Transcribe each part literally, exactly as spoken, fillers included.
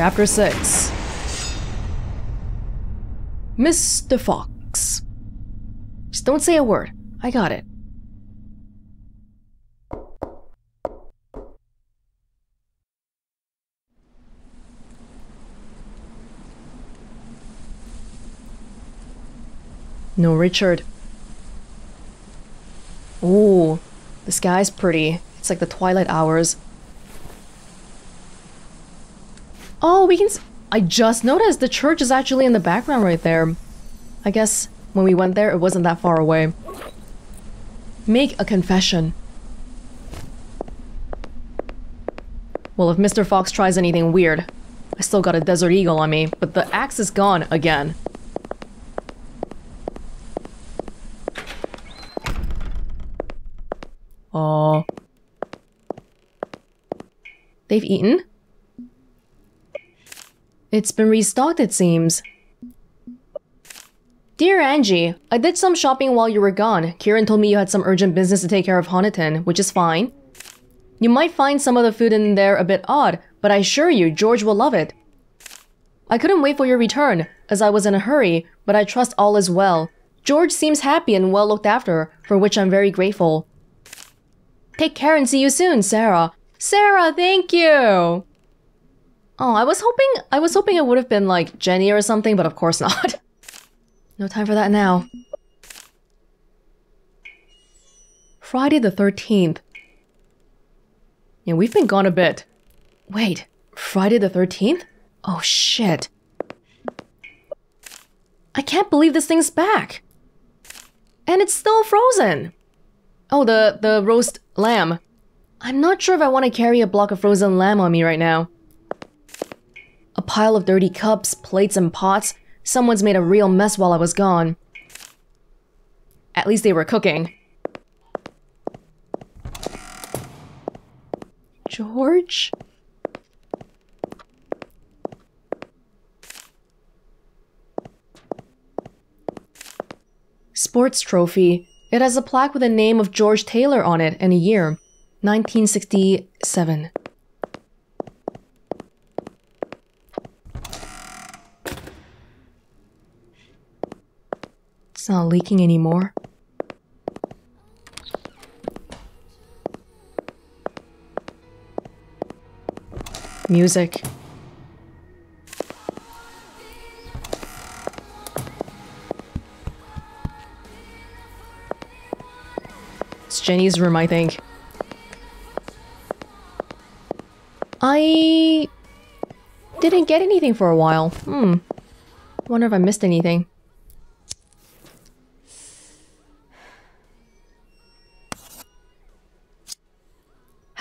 Chapter six. Mister Fox. Just don't say a word. I got it. No, Richard. Ooh, the sky's pretty. It's like the twilight hours. Oh, we can s- I just noticed the church is actually in the background right there. I guess when we went there, it wasn't that far away. Make a confession. Well, if Mister Fox tries anything weird, I still got a Desert Eagle on me, but the axe is gone again. Oh. They've eaten? It's been restocked, it seems. Dear Angie, I did some shopping while you were gone. Kieran told me you had some urgent business to take care of Honiton, which is fine. You might find some of the food in there a bit odd, but I assure you, George will love it. I couldn't wait for your return, as I was in a hurry, but I trust all is well. George seems happy and well looked after, for which I'm very grateful. Take care and see you soon, Sarah. Sarah, thank you! Oh, I was hoping- I was hoping it would have been like Jenny or something, but of course not. No time for that now. Friday the thirteenth. Yeah, we've been gone a bit. Wait, Friday the thirteenth? Oh shit. I can't believe this thing's back! And it's still frozen! Oh, the- the roast lamb. I'm not sure if I want to carry a block of frozen lamb on me right now. A pile of dirty cups, plates, and pots. Someone's made a real mess while I was gone. At least they were cooking. George? Sports trophy. It has a plaque with the name of George Taylor on it and a year. nineteen sixty-seven. It's not leaking anymore. Music. It's Jenny's room, I think. I didn't get anything for a while. Hmm. Wonder if I missed anything.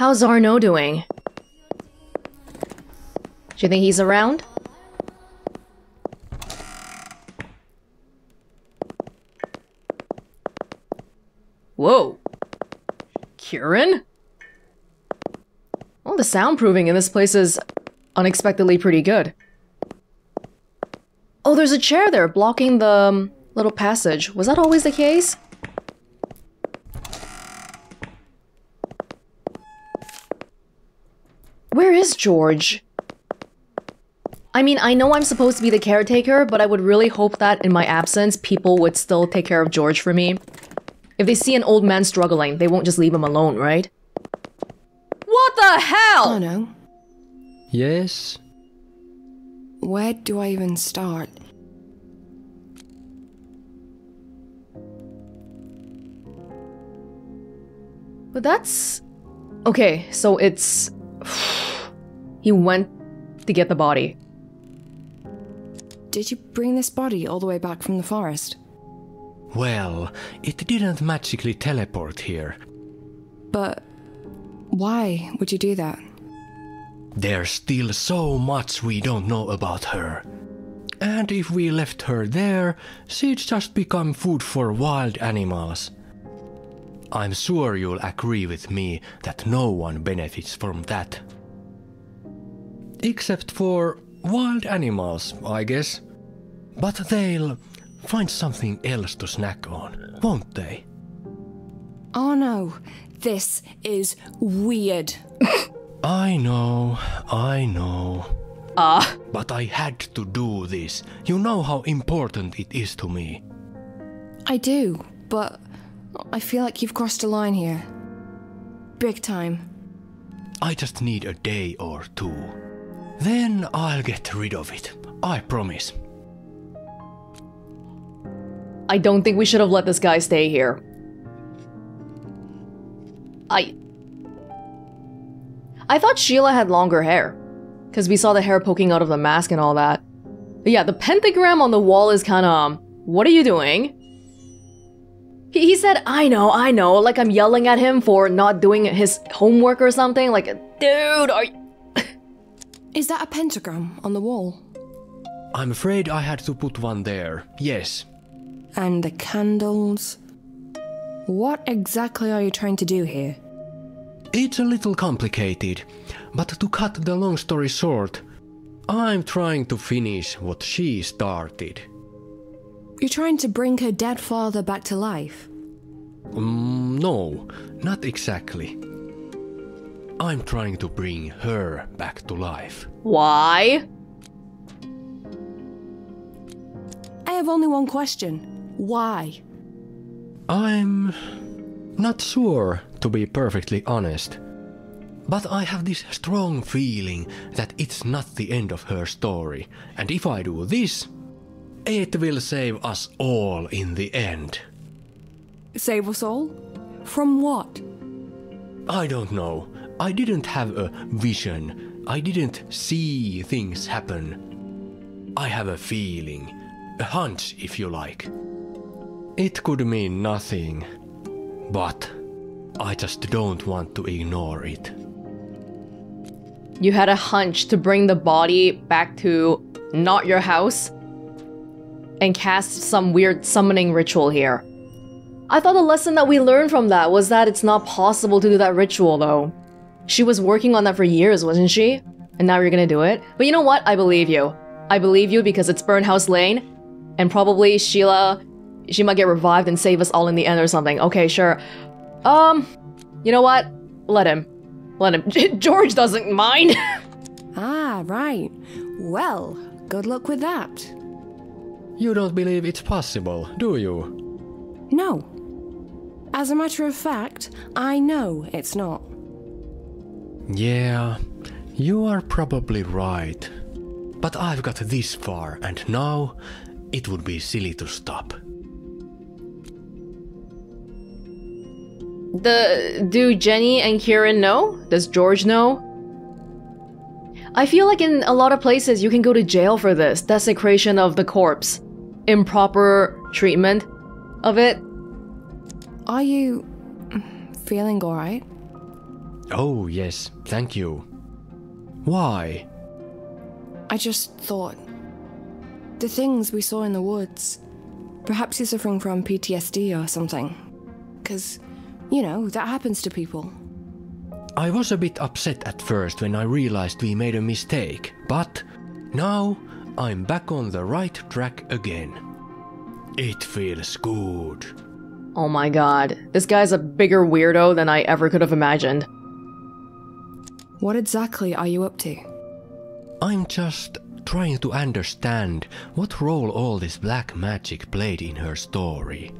How's Arno doing? Do you think he's around? Whoa. Kieran? Well, the soundproofing in this place is unexpectedly pretty good. Oh, there's a chair there blocking the um, little passage. Was that always the case? Where is George? I mean, I know I'm supposed to be the caretaker, but I would really hope that in my absence, people would still take care of George for me. If they see an old man struggling, they won't just leave him alone, right? What the hell?! Oh no. Yes? Where do I even start? But that's... Okay, so it's... He went to get the body. Did you bring this body all the way back from the forest? Well, it didn't magically teleport here. But why would you do that? There's still so much we don't know about her. And if we left her there, she'd just become food for wild animals. I'm sure you'll agree with me that no one benefits from that. Except for wild animals, I guess. But they'll find something else to snack on, won't they? Oh no, this is weird. I know, I know. Ah. But I had to do this. You know how important it is to me. I do, but I feel like you've crossed a line here. Big time. I just need a day or two. Then I'll get rid of it. I promise. I don't think we should have let this guy stay here. I... I thought Sheila had longer hair. Because we saw the hair poking out of the mask and all that. But yeah, the pentagram on the wall is kind of... Um, what are you doing? He, he said, I know, I know. Like I'm yelling at him for not doing his homework or something. Like, dude, are you... Is that a pentagram on the wall? I'm afraid I had to put one there, yes. And the candles. What exactly are you trying to do here? It's a little complicated, but to cut the long story short, I'm trying to finish what she started. You're trying to bring her dead father back to life? Mm, no, not exactly. I'm trying to bring her back to life. Why? I have only one question. Why? I'm not sure, to be perfectly honest. But I have this strong feeling that it's not the end of her story. And if I do this, it will save us all in the end. Save us all? From what? I don't know. I didn't have a vision. I didn't see things happen. I have a feeling. A hunch, if you like. It could mean nothing. But I just don't want to ignore it. You had a hunch to bring the body back to not your house? And cast some weird summoning ritual here. I thought the lesson that we learned from that was that it's not possible to do that ritual, though. She was working on that for years, wasn't she? And now you're gonna do it? But you know what? I believe you. I believe you because it's Burnhouse Lane. And probably Sheila... She might get revived and save us all in the end or something. Okay, sure. Um... You know what? Let him. Let him. George doesn't mind! Ah, right. Well, good luck with that. You don't believe it's possible, do you? No. As a matter of fact, I know it's not. Yeah, you are probably right. But I've got this far, and now it would be silly to stop. The... do Jenny and Kieran know? Does George know? I feel like in a lot of places you can go to jail for this. Desecration of the corpse. Improper treatment of it. Are you... feeling alright? Oh, yes. Thank you. Why? I just thought... the things we saw in the woods... perhaps you're suffering from P T S D or something. Because, you know, that happens to people. I was a bit upset at first when I realized we made a mistake. But now I'm back on the right track again. It feels good. Oh my god. This guy's a bigger weirdo than I ever could have imagined. What exactly are you up to? I'm just trying to understand what role all this black magic played in her story.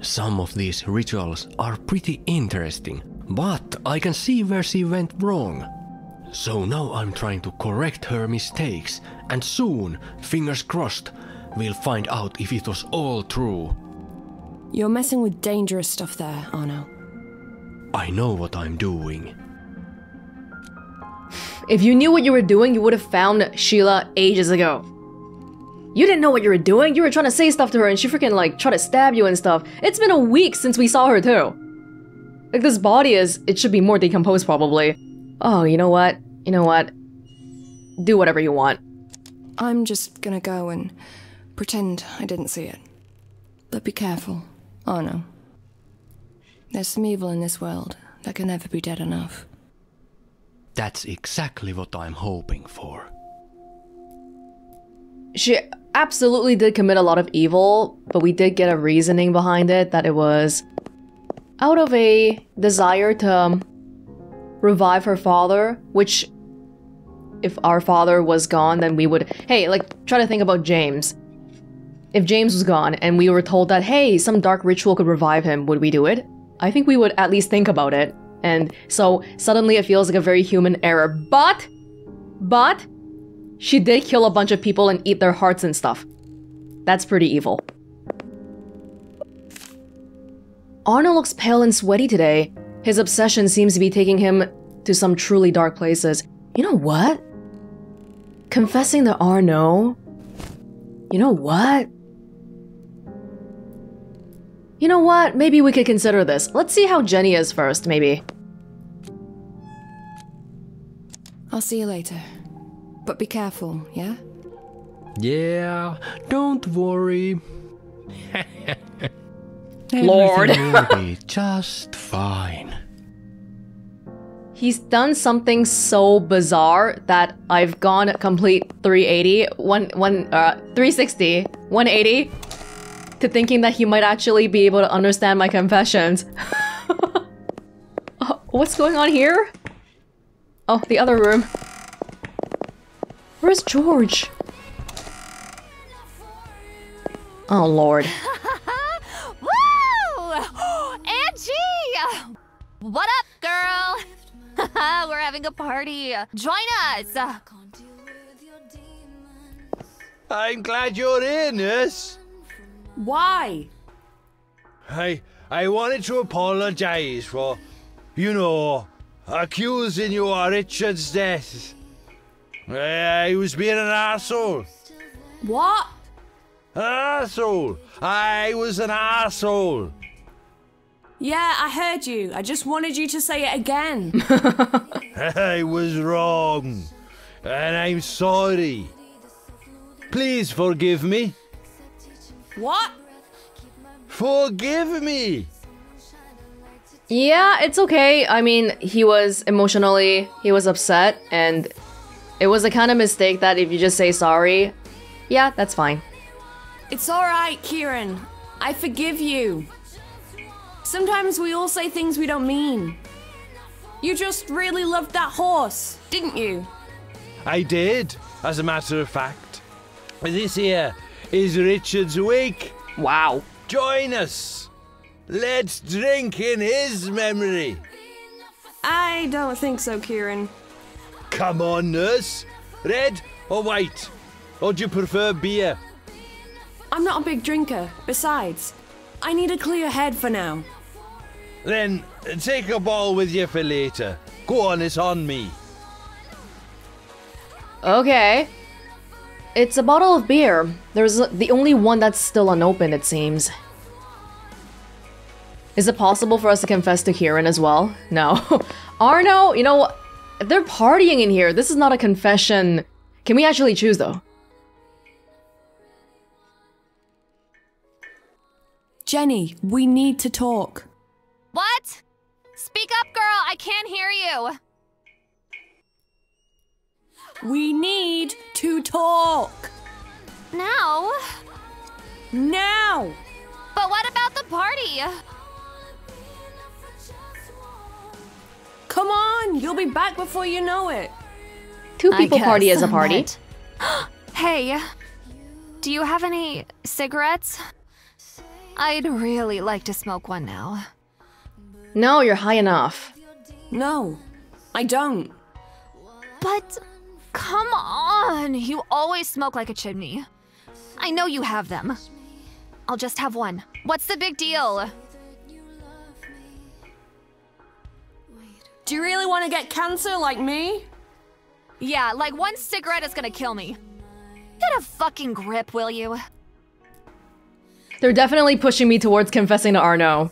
Some of these rituals are pretty interesting, but I can see where she went wrong. So now I'm trying to correct her mistakes, and soon, fingers crossed, we'll find out if it was all true. You're messing with dangerous stuff there, Arno. I know what I'm doing. If you knew what you were doing, you would have found Sheila ages ago. You didn't know what you were doing. You were trying to say stuff to her and she freaking like tried to stab you and stuff. It's been a week since we saw her too. Like this body is, it should be more decomposed probably. Oh, you know what? You know what? Do whatever you want. I'm just gonna go and pretend I didn't see it. But be careful. Oh no. There's some evil in this world that can never be dead enough. That's exactly what I'm hoping for. She absolutely did commit a lot of evil, but we did get a reasoning behind it that it was out of a desire to um, revive her father, which if our father was gone, then we would... Hey, like, try to think about James. If James was gone and we were told that, hey, some dark ritual could revive him, would we do it? I think we would at least think about it. And so, suddenly it feels like a very human error. But... But... She did kill a bunch of people and eat their hearts and stuff. That's pretty evil. Arno looks pale and sweaty today. His obsession seems to be taking him to some truly dark places. You know what? Confessing to Arno... You know what? You know what? Maybe we could consider this. Let's see how Jenny is first, maybe. I'll see you later. But be careful, yeah? Yeah, don't worry. Lord. Everything will be just fine. He's done something so bizarre that I've gone complete three eighty, one, one, uh, three sixty, one eighty, to thinking that he might actually be able to understand my confessions. Oh, what's going on here? Oh, the other room. Where's George? Oh, Lord. Woo! Angie! What up, girl? We're having a party. Join us. I'm glad you're in, Nurse. Why? I I wanted to apologize for, you know, accusing you of Richard's death. I was being an asshole. What? An asshole. I was an asshole. Yeah, I heard you. I just wanted you to say it again. I was wrong. And I'm sorry. Please forgive me. What? Forgive me! Yeah, it's okay. I mean, he was emotionally... He was upset, and... It was a kind of mistake that if you just say sorry... Yeah, that's fine. It's alright, Kieran. I forgive you. Sometimes we all say things we don't mean. You just really loved that horse, didn't you? I did, as a matter of fact. This here is Richard's wake. Wow. Join us. Let's drink in his memory. I don't think so, Kieran. Come on, Nurse. Red or white? Or do you prefer beer? I'm not a big drinker. Besides, I need a clear head for now. Then, take a ball with you for later. Go on, it's on me. Okay. It's a bottle of beer. There's the only one that's still unopened, it seems. Is it possible for us to confess to Kieran as well? No. Arno, you know, they're partying in here. This is not a confession. Can we actually choose, though? Jenny, we need to talk. What? Speak up, girl. I can't hear you. We need to talk. Now? Now! But what about the party? Come on, you'll be back before you know it. Two people party is a party. Hey, do you have any cigarettes? I'd really like to smoke one now. No, you're high enough. No, I don't. But, come on! You always smoke like a chimney. I know you have them. I'll just have one. What's the big deal? Do you really want to get cancer like me? Yeah, like one cigarette is gonna kill me. Get a fucking grip, will you? They're definitely pushing me towards confessing to Arno.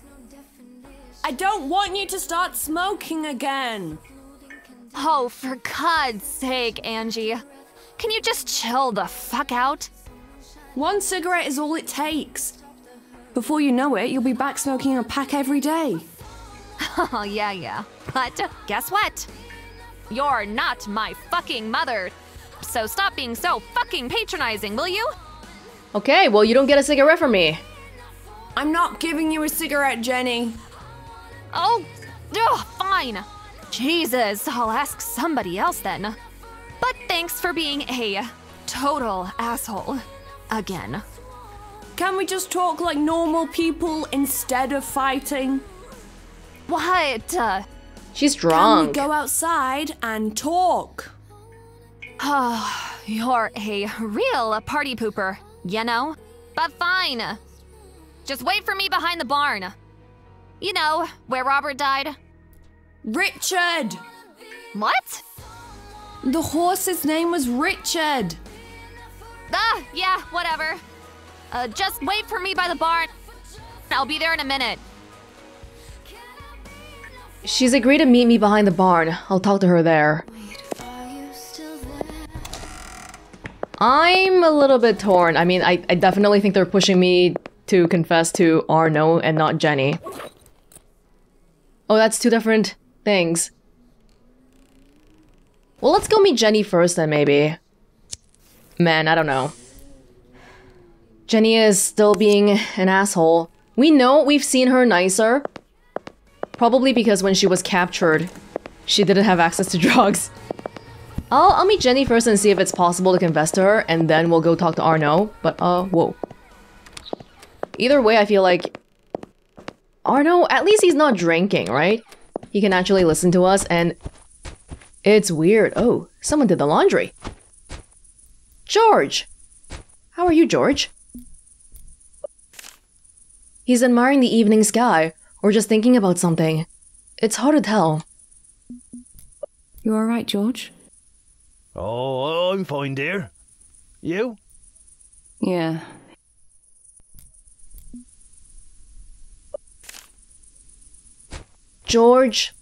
I don't want you to start smoking again. Oh, for God's sake, Angie. Can you just chill the fuck out? One cigarette is all it takes. Before you know it, you'll be back smoking a pack every day. Oh, yeah, yeah. But guess what? You're not my fucking mother. So stop being so fucking patronizing, will you? Okay, well, you don't get a cigarette from me. I'm not giving you a cigarette, Jenny. Oh, ugh, fine. Jesus, I'll ask somebody else then. But thanks for being a total asshole again. Can we just talk like normal people instead of fighting? What? Uh, She's drunk. Can we go outside and talk? Oh, you're a real party pooper, you know? But fine. Just wait for me behind the barn. You know, where Robert died. Richard! What? The horse's name was Richard. Ah, yeah, whatever. Uh, just wait for me by the barn. I'll be there in a minute. She's agreed to meet me behind the barn. I'll talk to her there. I'm a little bit torn. I mean, I, I definitely think they're pushing me to confess to Arno and not Jenny. Oh, that's two different things. Well, let's go meet Jenny first then, maybe. Man, I don't know. Jenny is still being an asshole. We know we've seen her nicer. Probably because when she was captured, she didn't have access to drugs. I'll, I'll meet Jenny first and see if it's possible to confess to her, and then we'll go talk to Arno. But, uh, whoa. Either way, I feel like... Arno, at least he's not drinking, right? He can actually listen to us, and... It's weird. Oh, someone did the laundry. George! How are you, George? He's admiring the evening sky, or just thinking about something. It's hard to tell. You alright, George? Oh, I'm fine, dear. You? Yeah. George.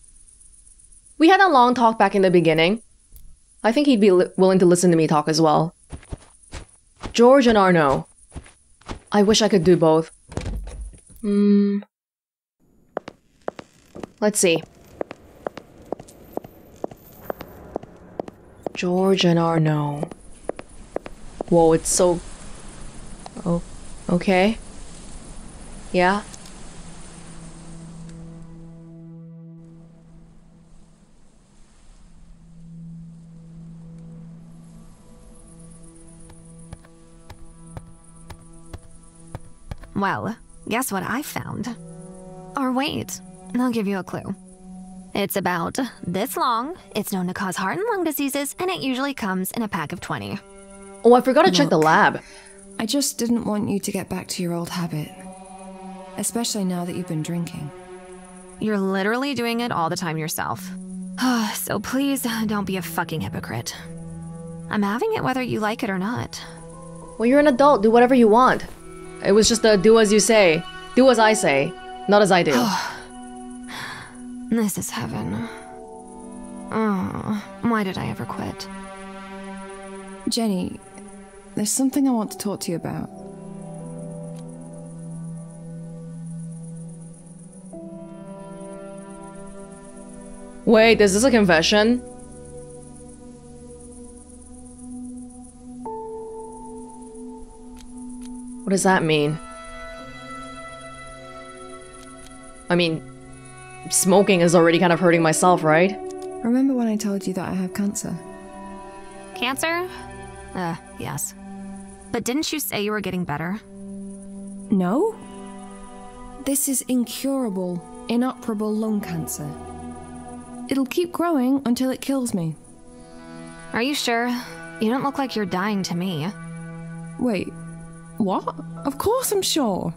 We had a long talk back in the beginning. I think he'd be li- willing to listen to me talk as well. George and Arno. I wish I could do both. Hmm. Let's see. George and Arno. Whoa, it's so... Oh, okay. Yeah. Well, guess what I found? Or wait, I'll give you a clue. It's about this long, it's known to cause heart and lung diseases, and it usually comes in a pack of twenty. Oh, I forgot to Look, check the lab. I just didn't want you to get back to your old habit. Especially now that you've been drinking. You're literally doing it all the time yourself. So please, don't be a fucking hypocrite. I'm having it whether you like it or not. Well, you're an adult, do whatever you want. It was just a do as you say, do as I say, not as I do. This is heaven. Oh, why did I ever quit? Jenny, there's something I want to talk to you about. Wait, is this a confession? What does that mean? I mean, smoking is already kind of hurting myself, right? Remember when I told you that I have cancer? Cancer? Uh, yes. But didn't you say you were getting better? No. This is incurable, inoperable lung cancer. It'll keep growing until it kills me. Are you sure? You don't look like you're dying to me. Wait. What? Of course I'm sure.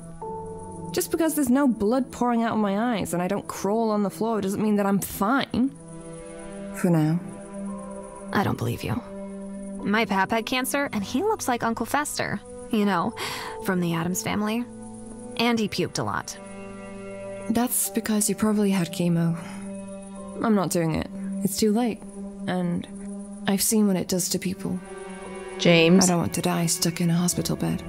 Just because there's no blood pouring out of my eyes and I don't crawl on the floor doesn't mean that I'm fine. For now. I don't believe you. My pap had cancer and he looks like Uncle Fester, you know, from the Addams Family. And he puked a lot. That's because you probably had chemo. I'm not doing it. It's too late. And I've seen what it does to people. James. I don't want to die stuck in a hospital bed.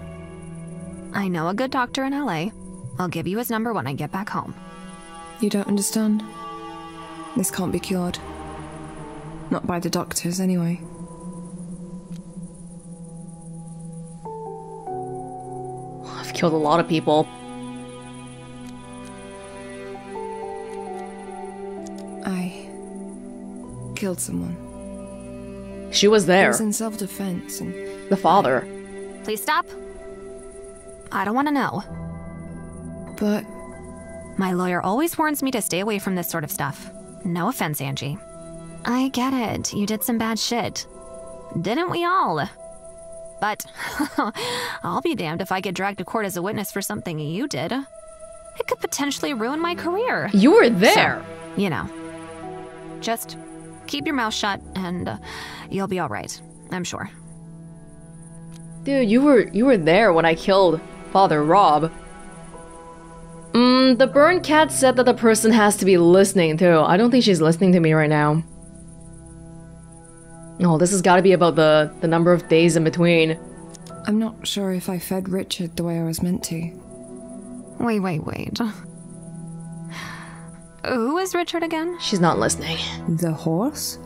I know a good doctor in L A. I'll give you his number when I get back home. You don't understand. This can't be cured. Not by the doctors, anyway. I've killed a lot of people. I... killed someone. She was there. It was in self-defense and... The father. Please stop. I don't want to know. But... My lawyer always warns me to stay away from this sort of stuff. No offense, Angie. I get it. You did some bad shit. Didn't we all? But I'll be damned if I get dragged to court as a witness for something you did. It could potentially ruin my career. You were there. So, you know. Just keep your mouth shut and uh, you'll be all right. I'm sure. Dude, you were you were there when I killed Father Rob. Mm, the Burn Cat said that the person has to be listening too. I don't think she's listening to me right now. Oh, this has got to be about the, the number of days in between. I'm not sure if I fed Richard the way I was meant to. Wait, wait, wait. Who is Richard again? She's not listening. The horse?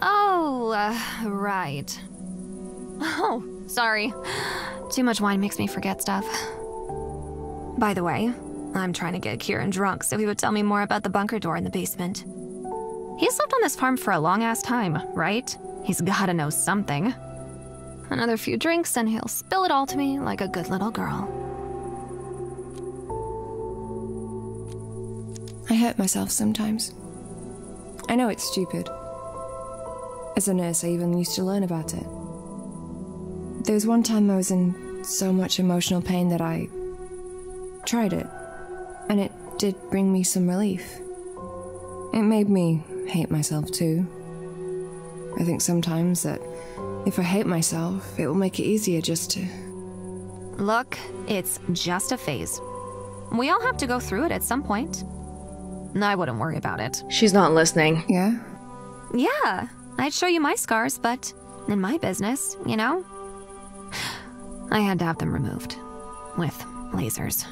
Oh, uh, right. Oh, sorry. Too much wine makes me forget stuff. By the way, I'm trying to get Kieran drunk so he would tell me more about the bunker door in the basement. He's lived on this farm for a long-ass time, right? He's gotta know something. Another few drinks and he'll spill it all to me like a good little girl. I hurt myself sometimes. I know it's stupid. As a nurse, I even used to learn about it. There was one time I was in so much emotional pain that I tried it, and it did bring me some relief. It made me hate myself too. I think sometimes that if I hate myself, it will make it easier just to... Look, it's just a phase. We all have to go through it at some point. I wouldn't worry about it. She's not listening. Yeah? Yeah, I'd show you my scars, but in my business, you know? I had to have them removed. With lasers.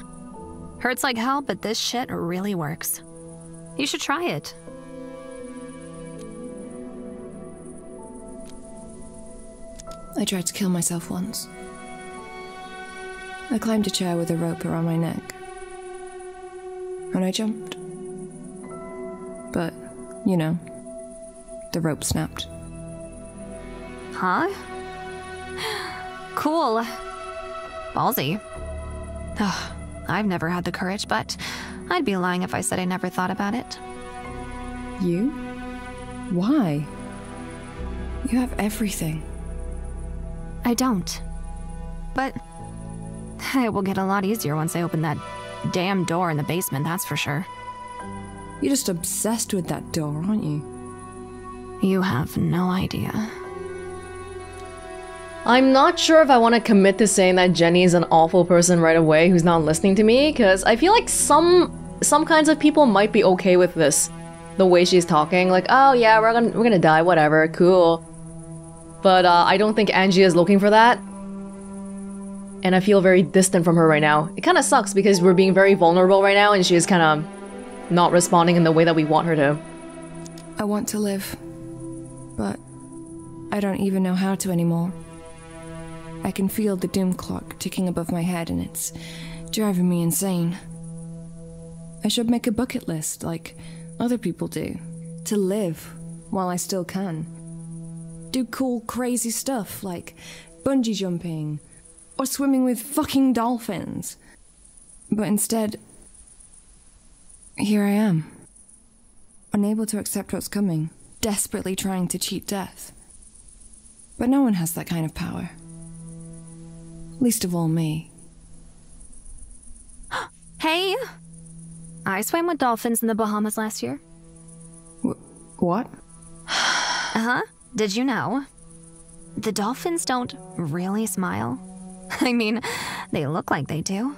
Hurts like hell, but this shit really works. You should try it. I tried to kill myself once. I climbed a chair with a rope around my neck. And I jumped. But, you know, the rope snapped. Huh? Cool. Ballsy. Ugh, I've never had the courage, but... I'd be lying if I said I never thought about it. You? Why? You have everything. I don't. But it will get a lot easier once I open that damn door in the basement, that's for sure. You're just obsessed with that door, aren't you? You have no idea. I'm not sure if I want to commit to saying that Jenny is an awful person right away who's not listening to me, because I feel like some some kinds of people might be okay with this. The way she's talking, like, oh yeah, we're gonna, we're gonna die, whatever, cool. But uh, I don't think Angie is looking for that. And I feel very distant from her right now. It kind of sucks because we're being very vulnerable right now and she's kind of not responding in the way that we want her to. I want to live, but I don't even know how to anymore. I can feel the doom clock ticking above my head and it's driving me insane. I should make a bucket list, like other people do, to live while I still can. Do cool, crazy stuff like bungee jumping or swimming with fucking dolphins. But instead, here I am, unable to accept what's coming, desperately trying to cheat death. But no one has that kind of power. Least of all me. Hey! I swam with dolphins in the Bahamas last year. Wh- what? Uh-huh. Did you know? The dolphins don't really smile. I mean, they look like they do.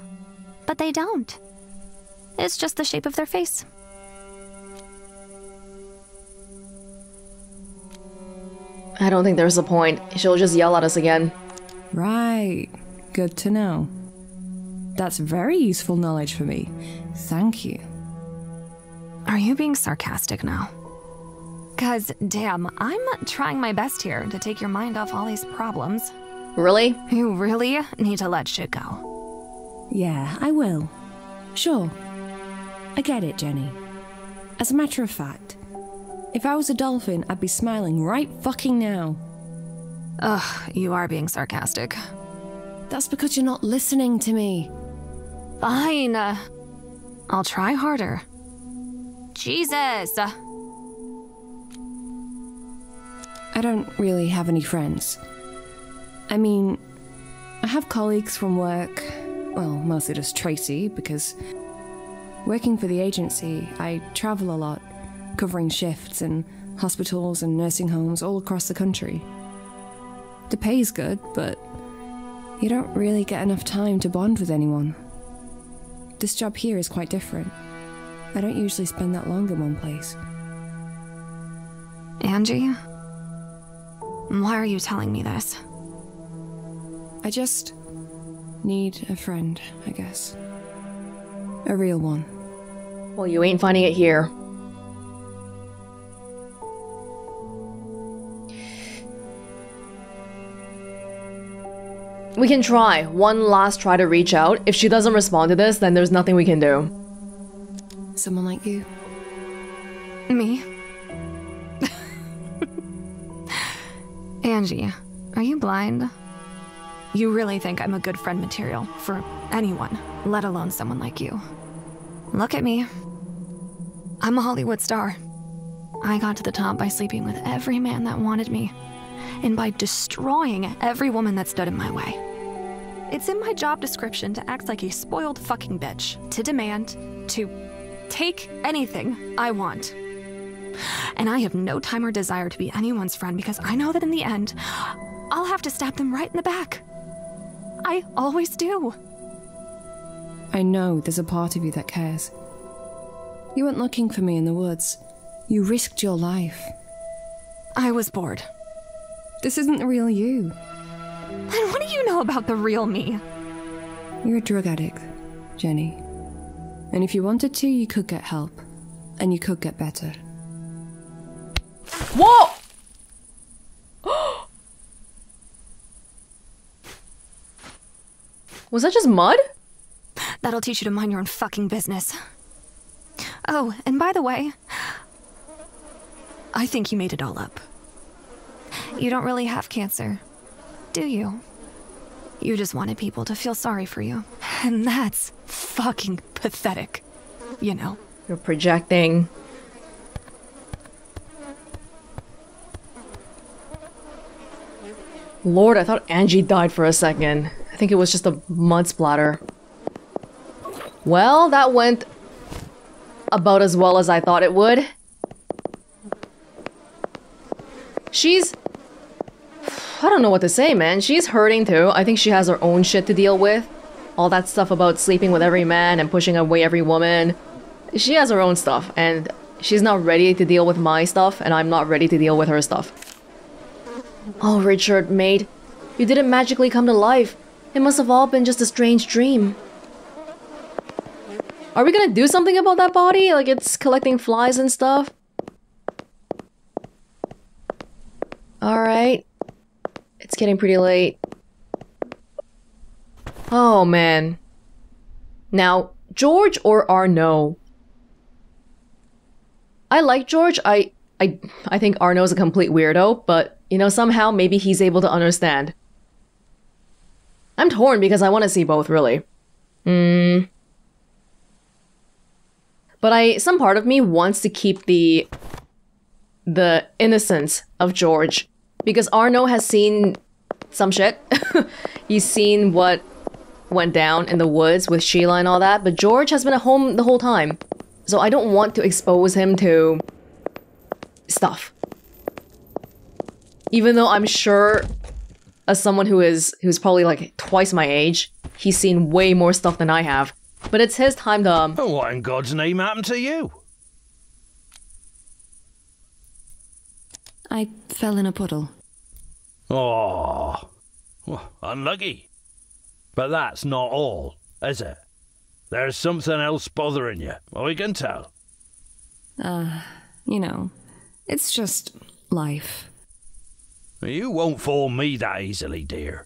But they don't. It's just the shape of their face. I don't think there's a point. She'll just yell at us again. Right. Good to know. That's very useful knowledge for me. Thank you. Are you being sarcastic now? 'Cause, damn, I'm trying my best here to take your mind off all these problems. Really? You really need to let shit go. Yeah, I will. Sure. I get it, Jenny. As a matter of fact, If I was a dolphin, I'd be smiling right fucking now. Ugh, you are being sarcastic. That's because you're not listening to me. Fine. Uh, I'll try harder. Jesus! I don't really have any friends. I mean, I have colleagues from work. Well, mostly just Tracy, because working for the agency, I travel a lot, covering shifts in hospitals and nursing homes all across the country. The pay's good, but you don't really get enough time to bond with anyone. This job here is quite different. I don't usually spend that long in one place. Angie? Why are you telling me this? I just need a friend, I guess. A real one. Well, you ain't finding it here. We can try. One last try to reach out. If she doesn't respond to this, then there's nothing we can do. Someone like you. Me? Angie, are you blind? You really think I'm a good friend material for anyone, let alone someone like you. Look at me. I'm a Hollywood star. I got to the top by sleeping with every man that wanted me, and by destroying every woman that stood in my way. It's in my job description to act like a spoiled fucking bitch, to demand, to take anything I want. And I have no time or desire to be anyone's friend, because I know that in the end, I'll have to stab them right in the back. I always do. I know there's a part of you that cares. You weren't looking for me in the woods. You risked your life. I was bored. This isn't the real you. Then what do you know about the real me? You're a drug addict, Jenny. And if you wanted to, you could get help. And you could get better. What? Was that just mud? That'll teach you to mind your own fucking business. Oh, and by the way, I think you made it all up. You don't really have cancer, do you? You just wanted people to feel sorry for you. And that's fucking pathetic, you know. You're projecting. Lord, I thought Angie died for a second. I think it was just a mud splatter. Well, that went about as well as I thought it would. She's... I don't know what to say, man. She's hurting too. I think she has her own shit to deal with. All that stuff about sleeping with every man and pushing away every woman. She has her own stuff, and she's not ready to deal with my stuff, and I'm not ready to deal with her stuff. Oh, Richard, mate. You didn't magically come to life. It must have all been just a strange dream. Are we gonna do something about that body? Like, it's collecting flies and stuff? Alright. It's getting pretty late. Oh, man. Now, George or Arno? I like George. I, I, I think Arno's a complete weirdo, but, you know, somehow maybe he's able to understand. I'm torn because I want to see both, really. Hmm... But I, some part of me wants to keep the, the innocence of George, because Arno has seen some shit. He's seen what went down in the woods with Sheila and all that, but George has been at home the whole time. So I don't want to expose him to stuff. Even though I'm sure, as someone who is, who's probably like twice my age, he's seen way more stuff than I have. But it's his time to... Um, well, what in God's name happened to you? I fell in a puddle. Oh, well, unlucky. But that's not all, is it? There's something else bothering you. Well, we can tell. Uh, you know, it's just life. You won't fool me that easily, dear.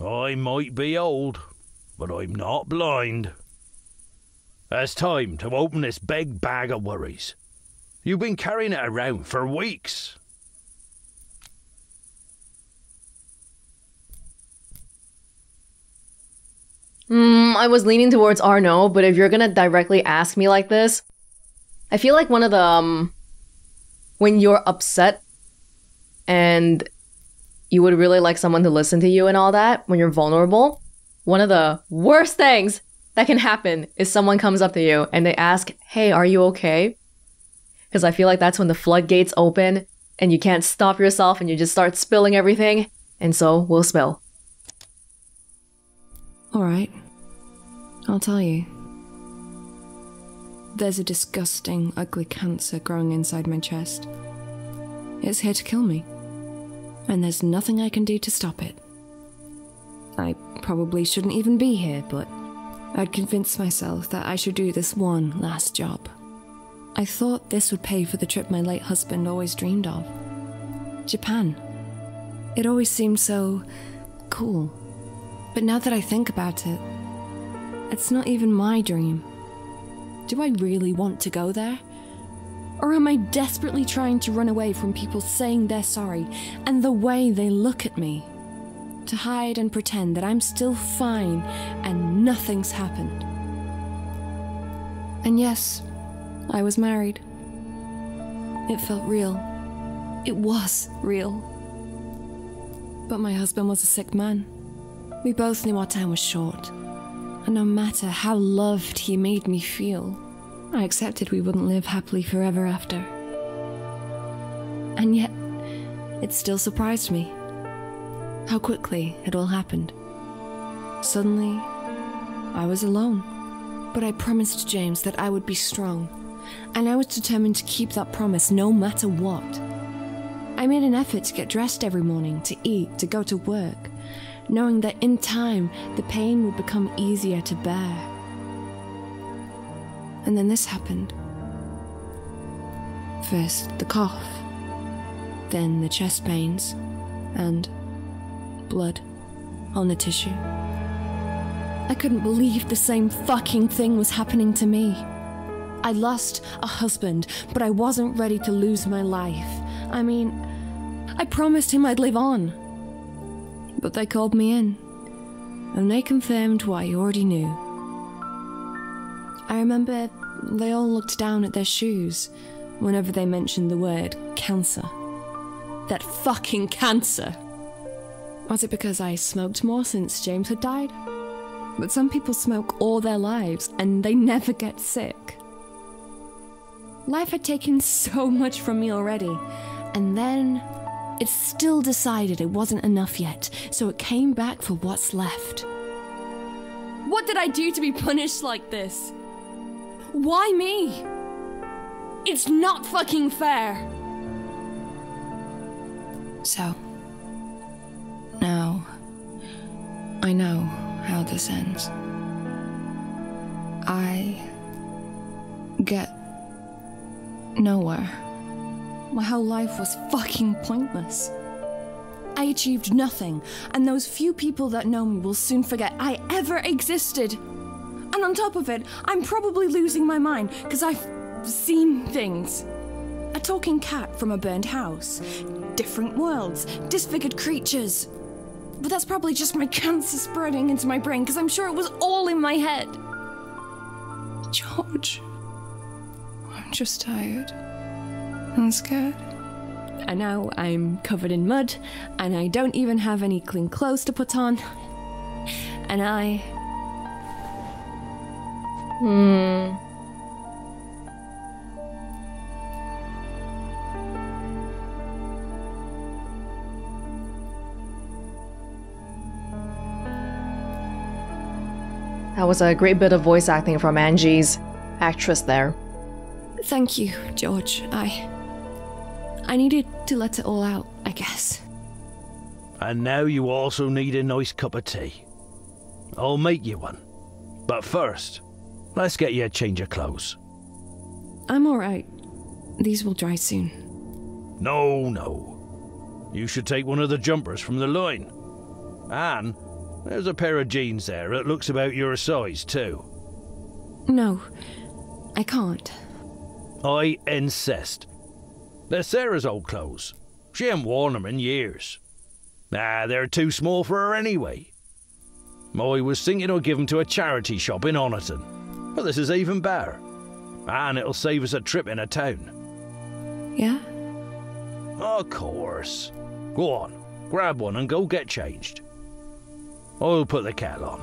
I might be old, but I'm not blind. It's time to open this big bag of worries. You've been carrying it around for weeks. Mm, I was leaning towards Arno, but if you're gonna directly ask me like this, I feel like one of the, um, when you're upset and you would really like someone to listen to you and all that, when you're vulnerable, one of the worst things that can happen is someone comes up to you and they ask, hey, are you okay? Because I feel like that's when the floodgates open and you can't stop yourself and you just start spilling everything, and so we'll spill. Alright, I'll tell you. There's a disgusting, ugly cancer growing inside my chest. It's here to kill me, and there's nothing I can do to stop it. I probably shouldn't even be here, but I'd convinced myself that I should do this one last job. I thought this would pay for the trip my late husband always dreamed of. Japan. It always seemed so cool. But now that I think about it, it's not even my dream. Do I really want to go there? Or am I desperately trying to run away from people saying they're sorry and the way they look at me? To hide and pretend that I'm still fine and nothing's happened. And yes, I was married. It felt real. It was real. But my husband was a sick man. We both knew our time was short, and no matter how loved he made me feel, I accepted we wouldn't live happily forever after. And yet, it still surprised me how quickly it all happened. Suddenly, I was alone, but I promised James that I would be strong, and I was determined to keep that promise no matter what. I made an effort to get dressed every morning, to eat, to go to work, knowing that in time, the pain would become easier to bear. And then this happened. First the cough, then the chest pains, and blood on the tissue. I couldn't believe the same fucking thing was happening to me. I lost a husband, but I wasn't ready to lose my life. I mean, I promised him I'd live on. But they called me in, and they confirmed what I already knew. I remember they all looked down at their shoes whenever they mentioned the word cancer. That fucking cancer! Was it because I smoked more since James had died? But some people smoke all their lives, and they never get sick. Life had taken so much from me already, and then it still decided it wasn't enough yet, so it came back for what's left. What did I do to be punished like this? Why me? It's not fucking fair! So, now, I know how this ends. I get nowhere. My whole life was fucking pointless. I achieved nothing, and those few people that know me will soon forget I ever existed. And on top of it, I'm probably losing my mind, because I've seen things. A talking cat from a burned house. Different worlds. Disfigured creatures. But that's probably just my cancer spreading into my brain, because I'm sure it was all in my head. George, I'm just tired. I'm scared. And now I'm covered in mud, and I don't even have any clean clothes to put on. And I... Hmm... That was a great bit of voice acting from Angie's actress there. Thank you, George. I... I needed to let it all out, I guess. And now you also need a nice cup of tea. I'll make you one. But first, let's get you a change of clothes. I'm alright. These will dry soon. No, no. You should take one of the jumpers from the line. And there's a pair of jeans there that looks about your size, too. No, I can't. I insist. They're Sarah's old clothes. She ain't worn them in years. Nah, they're too small for her anyway. I was thinking I'd give them to a charity shop in Honiton, but this is even better. And it'll save us a trip in a town. Yeah? Of course. Go on, grab one and go get changed. I'll put the kettle on.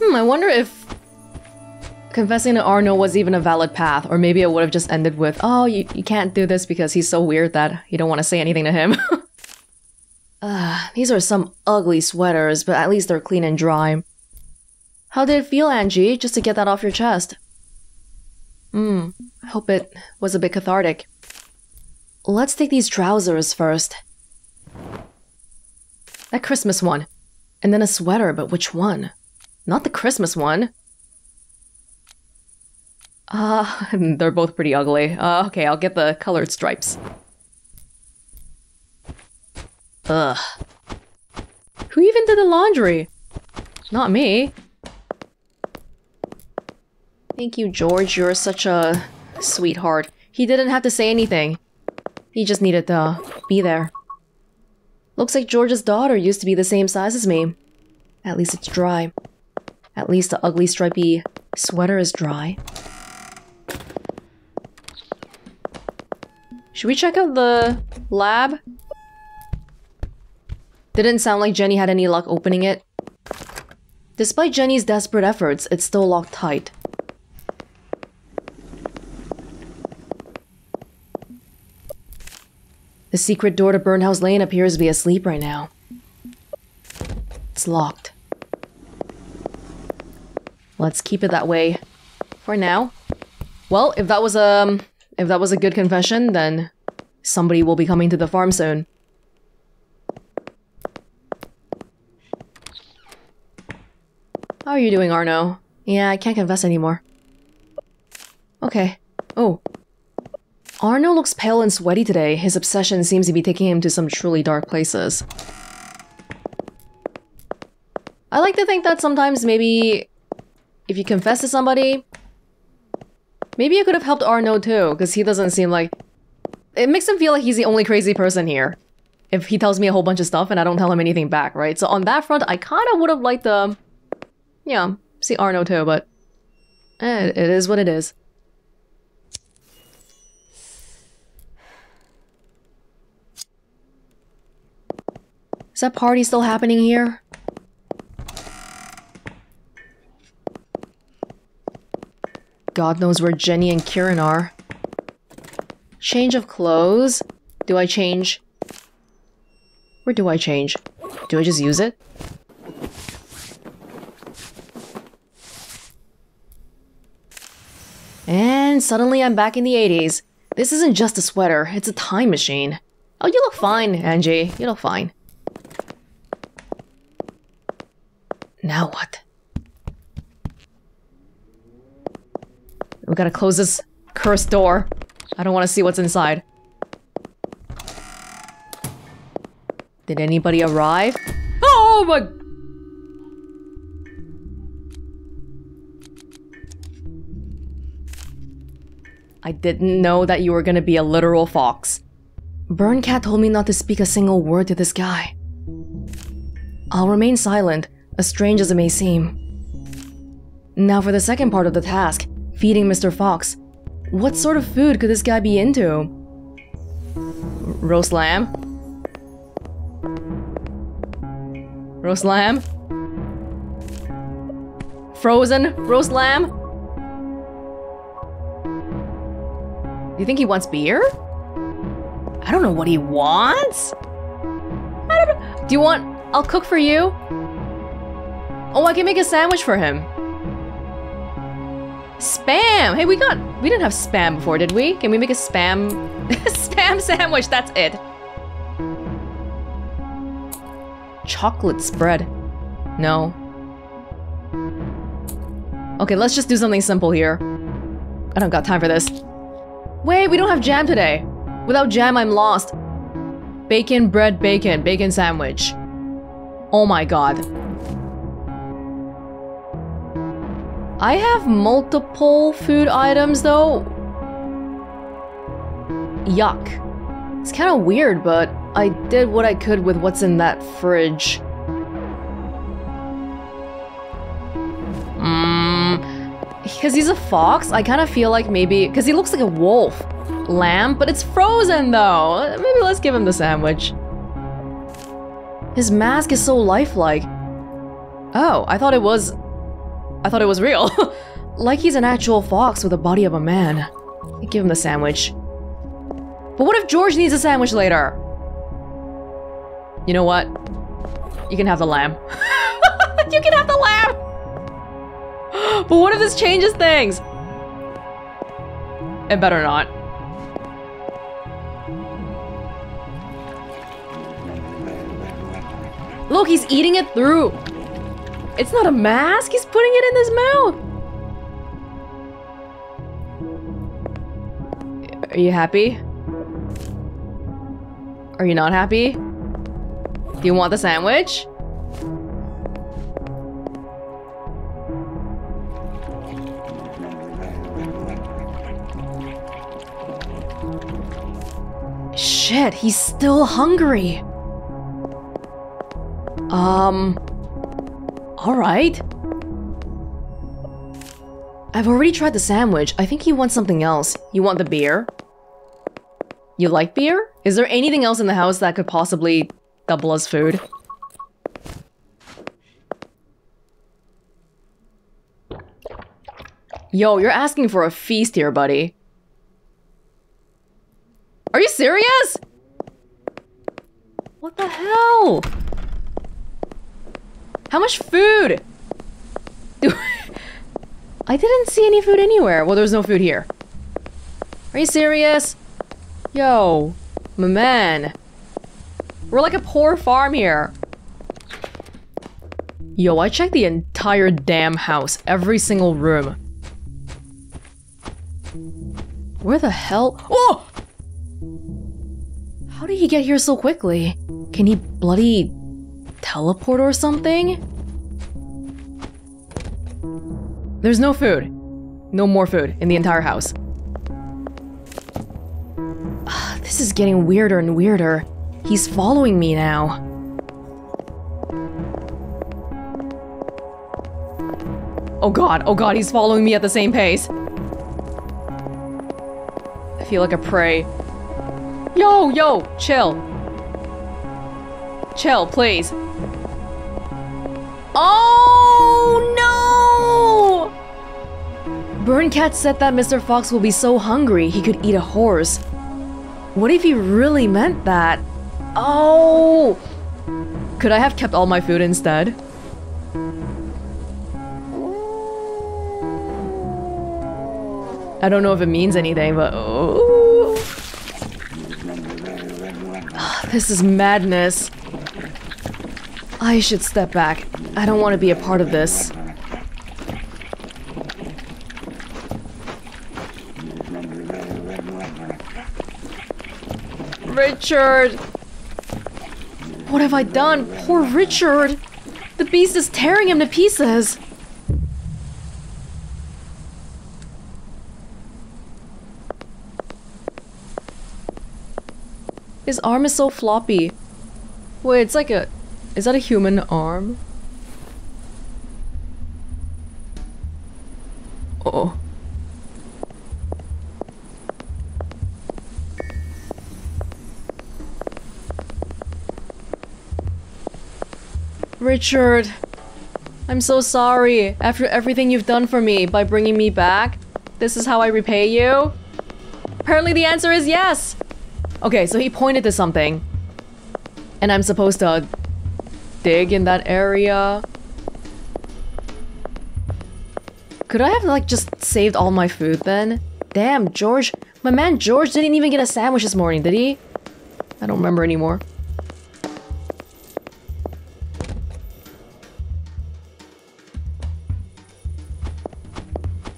Hmm, I wonder if confessing to Arno was even a valid path, or maybe it would have just ended with, oh, you, you can't do this because he's so weird that you don't want to say anything to him. uh, these are some ugly sweaters, but at least they're clean and dry. How did it feel, Angie, just to get that off your chest? Hmm, I hope it was a bit cathartic. Let's take these trousers first. That Christmas one. And then a sweater, but which one? Not the Christmas one. Ah, uh, they're both pretty ugly. Uh, okay, I'll get the colored stripes. Ugh. Who even did the laundry? Not me. Thank you, George. You're such a sweetheart. He didn't have to say anything. He just needed to be there. Looks like George's daughter used to be the same size as me. At least it's dry. At least the ugly stripy sweater is dry. Should we check out the lab? Didn't sound like Jenny had any luck opening it. Despite Jenny's desperate efforts, it's still locked tight. The secret door to Burnhouse Lane appears to be asleep right now. It's locked. Let's keep it that way for now. Well, if that was um If that was a good confession, then somebody will be coming to the farm soon. How are you doing, Arno? Yeah, I can't confess anymore. Okay. Oh. Arno looks pale and sweaty today. His obsession seems to be taking him to some truly dark places. I like to think that sometimes maybe if you confess to somebody, maybe I could have helped Arno too, because he doesn't seem like... It makes him feel like he's the only crazy person here. If he tells me a whole bunch of stuff and I don't tell him anything back, right? So on that front, I kind of would have liked to... Yeah, see Arno too, but... Eh, it is what it is. Is that party still happening here? God knows where Jenny and Kieran are. Change of clothes? Do I change? Where do I change? Do I just use it? And suddenly I'm back in the eighties. This isn't just a sweater, it's a time machine. Oh, you look fine, Angie. You look fine. Now what? We gotta close this cursed door. I don't want to see what's inside. Did anybody arrive? Oh my... I didn't know that you were gonna be a literal fox. Burn Cat told me not to speak a single word to this guy. I'll remain silent, as strange as it may seem. Now for the second part of the task. Feeding Mister Fox. What sort of food could this guy be into? Roast lamb? Roast lamb? Frozen roast lamb? Do you think he wants beer? I don't know what he wants. I don't know. Do you want... I'll cook for you? Oh, I can make a sandwich for him. Spam! Hey, we got... We didn't have spam before, did we? Can we make a spam... spam sandwich, that's it. Chocolate spread. No. Okay, let's just do something simple here. I don't got time for this. Wait, we don't have jam today. Without jam, I'm lost. Bacon, bread, bacon. Bacon sandwich. Oh my god. I have multiple food items though. Yuck. It's kind of weird, but I did what I could with what's in that fridge. Mmm. Because he's a fox, I kind of feel like maybe... Because he looks like a wolf. Lamb? But it's frozen though! Maybe let's give him the sandwich. His mask is so lifelike. Oh, I thought it was... I thought it was real. Like he's an actual fox with the body of a man. Give him the sandwich. But what if George needs a sandwich later? You know what? You can have the lamb. You can have the lamb! But what if this changes things? It better not. Look, he's eating it through. It's not a mask, he's putting it in his mouth. Are you happy? Are you not happy? Do you want the sandwich? Shit, he's still hungry. Um... Alright. I've already tried the sandwich. I think you want something else. You want the beer? You like beer? Is there anything else in the house that could possibly double as food? Yo, you're asking for a feast here, buddy. Are you serious? What the hell? How much food? I didn't see any food anywhere. Well, there's no food here. Are you serious? Yo, my man. We're like a poor farm here. Yo, I checked the entire damn house. Every single room. Where the hell? Oh! How did he get here so quickly? Can he bloody teleport or something? There's no food. No more food in the entire house. This is getting weirder and weirder. He's following me now. Oh god, oh god, he's following me at the same pace. I feel like a prey. Yo, yo, chill. Chill, please. Oh no! Burn Cat said that Mister Fox will be so hungry he could eat a horse. What if he really meant that? Oh! Could I have kept all my food instead? I don't know if it means anything, but... Oh. This is madness. I should step back. I don't want to be a part of this. Richard! What have I done? Poor Richard! The beast is tearing him to pieces! His arm is so floppy. Wait, it's like a... Is that a human arm? Uh-oh. Richard, I'm so sorry. After everything you've done for me by bringing me back, this is how I repay you? Apparently the answer is yes! Okay, so he pointed to something. And I'm supposed to dig in that area. Could I have, like, just saved all my food then? Damn, George. My man George didn't even get a sandwich this morning, did he? I don't remember anymore.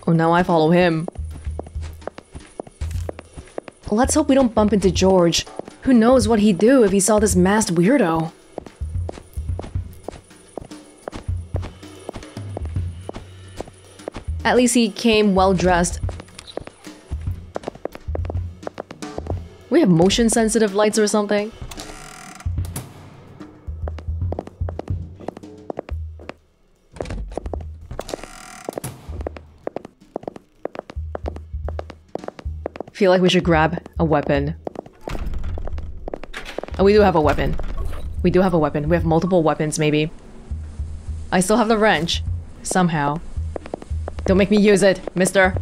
Oh, now I follow him. Let's hope we don't bump into George. Who knows what he'd do if he saw this masked weirdo. At least he came well dressed. We have motion sensitive lights or something? Feel like we should grab a weapon. Oh, we do have a weapon. We do have a weapon. We have multiple weapons, maybe. I still have the wrench. Somehow. Don't make me use it, mister.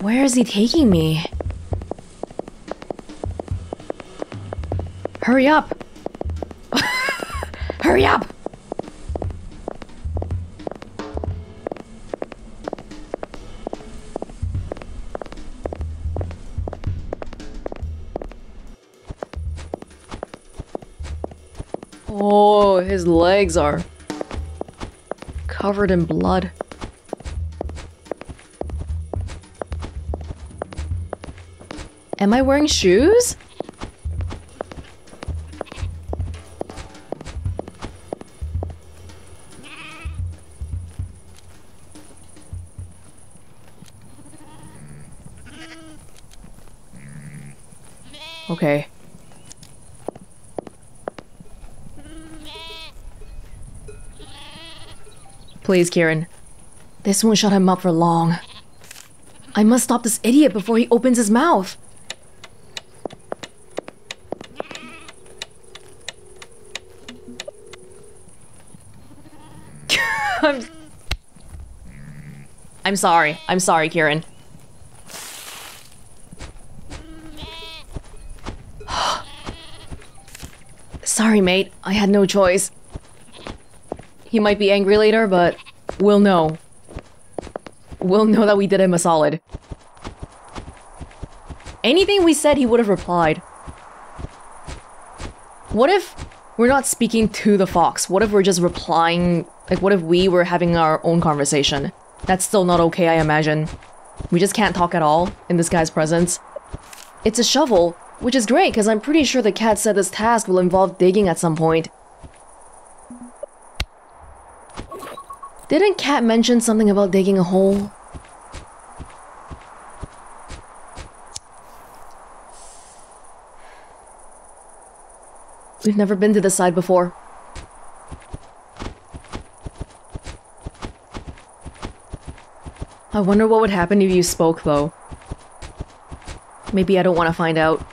Where is he taking me? Hurry up! Hurry up! Oh, his legs are covered in blood. Am I wearing shoes? Okay. Please, Kieran. This won't shut him up for long. I must stop this idiot before he opens his mouth. I'm... I'm sorry. I'm sorry, Kieran. Sorry, mate. I had no choice. He might be angry later, but we'll know. We'll know that we did him a solid. Anything we said, he would have replied. What if we're not speaking to the fox? What if we're just replying? Like, what if we were having our own conversation? That's still not okay, I imagine. We just can't talk at all in this guy's presence. It's a shovel, which is great, because I'm pretty sure the cat said this task will involve digging at some point. Didn't Cat mention something about digging a hole? We've never been to this side before. I wonder what would happen if you spoke, though. Maybe I don't want to find out.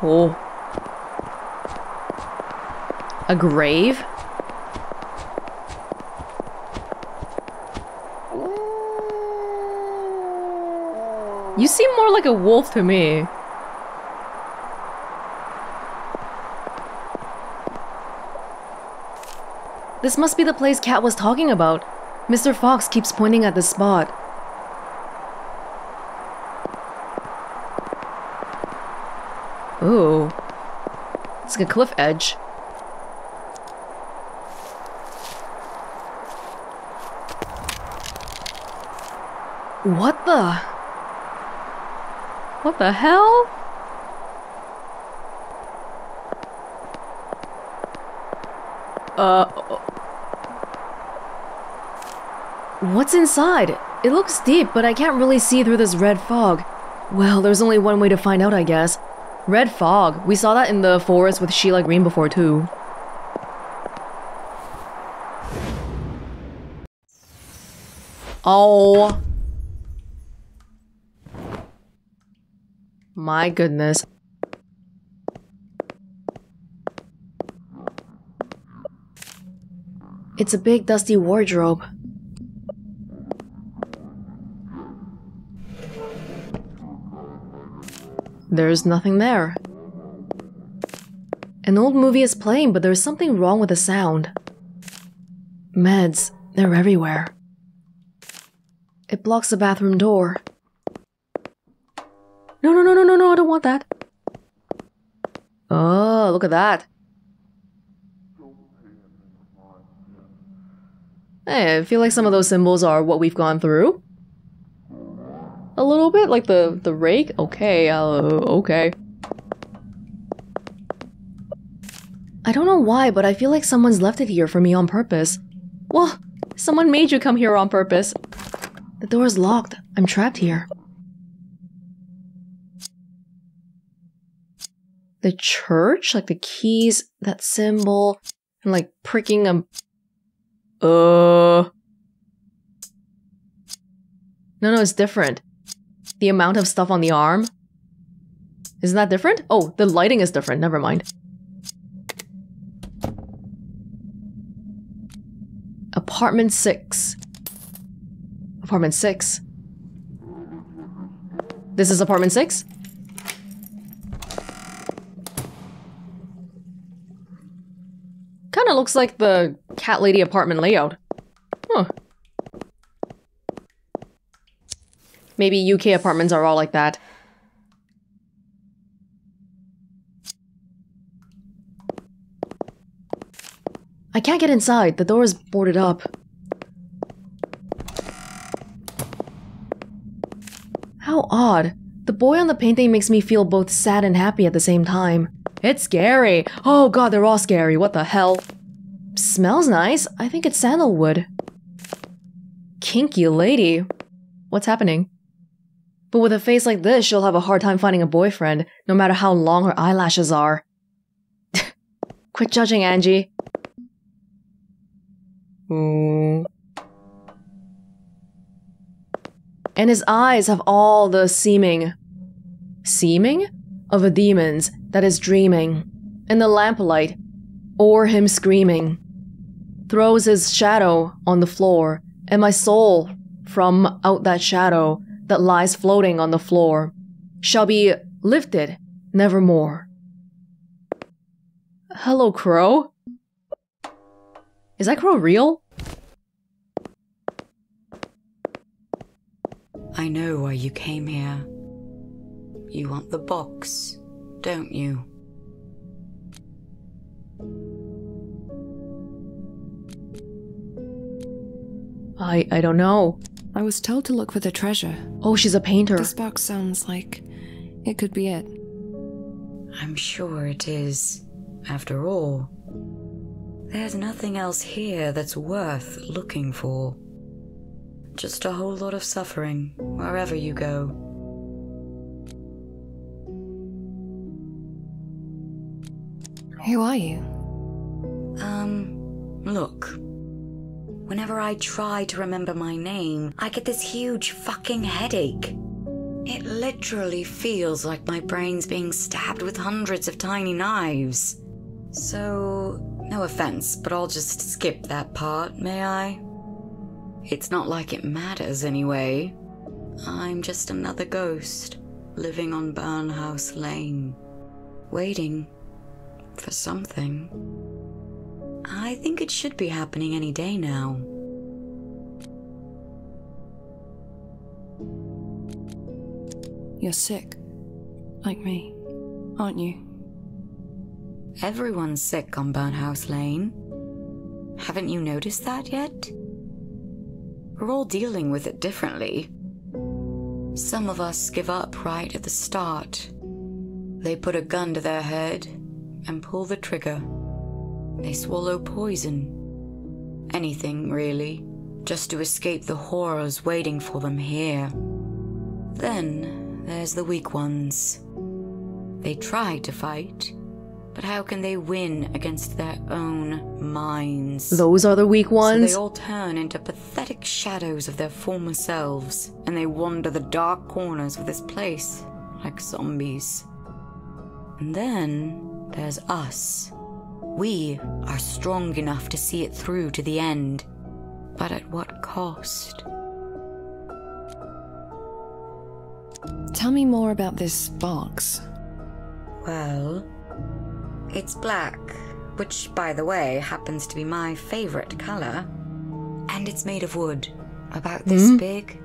Oh. A grave? You seem more like a wolf to me. This must be the place Cat was talking about. Mister Fox keeps pointing at this spot. Ooh, it's like a cliff edge. What the? What the hell? Uh, what's inside? It looks deep, but I can't really see through this red fog. Well, there's only one way to find out, I guess. Red fog. We saw that in the forest with Sheila Green before, too. Oh. My goodness. It's a big, dusty wardrobe. There's nothing there. An old movie is playing, but there's something wrong with the sound. Meds, they're everywhere. It blocks the bathroom door. No, no, no, no, no, no, I don't want that. Oh, look at that. Hey, I feel like some of those symbols are what we've gone through. A little bit, like the, the rake? Okay, uh, okay. I don't know why, but I feel like someone's left it here for me on purpose. Well, someone made you come here on purpose. The door is locked. I'm trapped here. The church? Like the keys, that symbol, and like pricking a... Uh... No, no, it's different. The amount of stuff on the arm? Isn't that different? Oh, the lighting is different. Never mind. Apartment six. Apartment six. This is apartment six? Kinda looks like the Cat Lady apartment layout. Huh. Maybe U K apartments are all like that. I can't get inside. The door is boarded up. How odd. The boy on the painting makes me feel both sad and happy at the same time. It's scary. Oh god, they're all scary. What the hell? Smells nice. I think it's sandalwood. Kinky lady. What's happening? But with a face like this, she'll have a hard time finding a boyfriend, no matter how long her eyelashes are. Quit judging, Angie. Mm. And his eyes have all the seeming... Seeming? Of a demon's that is dreaming. In the lamplight, or him screaming. Throws his shadow on the floor, and my soul from out that shadow that lies floating on the floor shall be lifted nevermore. Hello, Crow? Is that Crow real? I know why you came here. You want the box, don't you? I I don't know. I was told to look for the treasure. Oh, she's a painter. This box sounds like it could be it. I'm sure it is. After all, there's nothing else here that's worth looking for. Just a whole lot of suffering wherever you go. Who are you? Um, look. Whenever I try to remember my name, I get this huge fucking headache. It literally feels like my brain's being stabbed with hundreds of tiny knives. So, no offense, but I'll just skip that part, may I? It's not like it matters anyway. I'm just another ghost, living on Burnhouse Lane, waiting for something. I think it should be happening any day now. You're sick. Like me, aren't you? Everyone's sick on Burnhouse Lane. Haven't you noticed that yet? We're all dealing with it differently. Some of us give up right at the start. They put a gun to their head and pull the trigger. They swallow poison. Anything, really, just to escape the horrors waiting for them here. Then there's the weak ones. They try to fight, but how can they win against their own minds? Those are the weak ones? So they all turn into pathetic shadows of their former selves, and they wander the dark corners of this place like zombies. And then there's us. We are strong enough to see it through to the end, but at what cost? Tell me more about this box. Well, it's black, which, by the way, happens to be my favorite color. And it's made of wood, about this mm. big.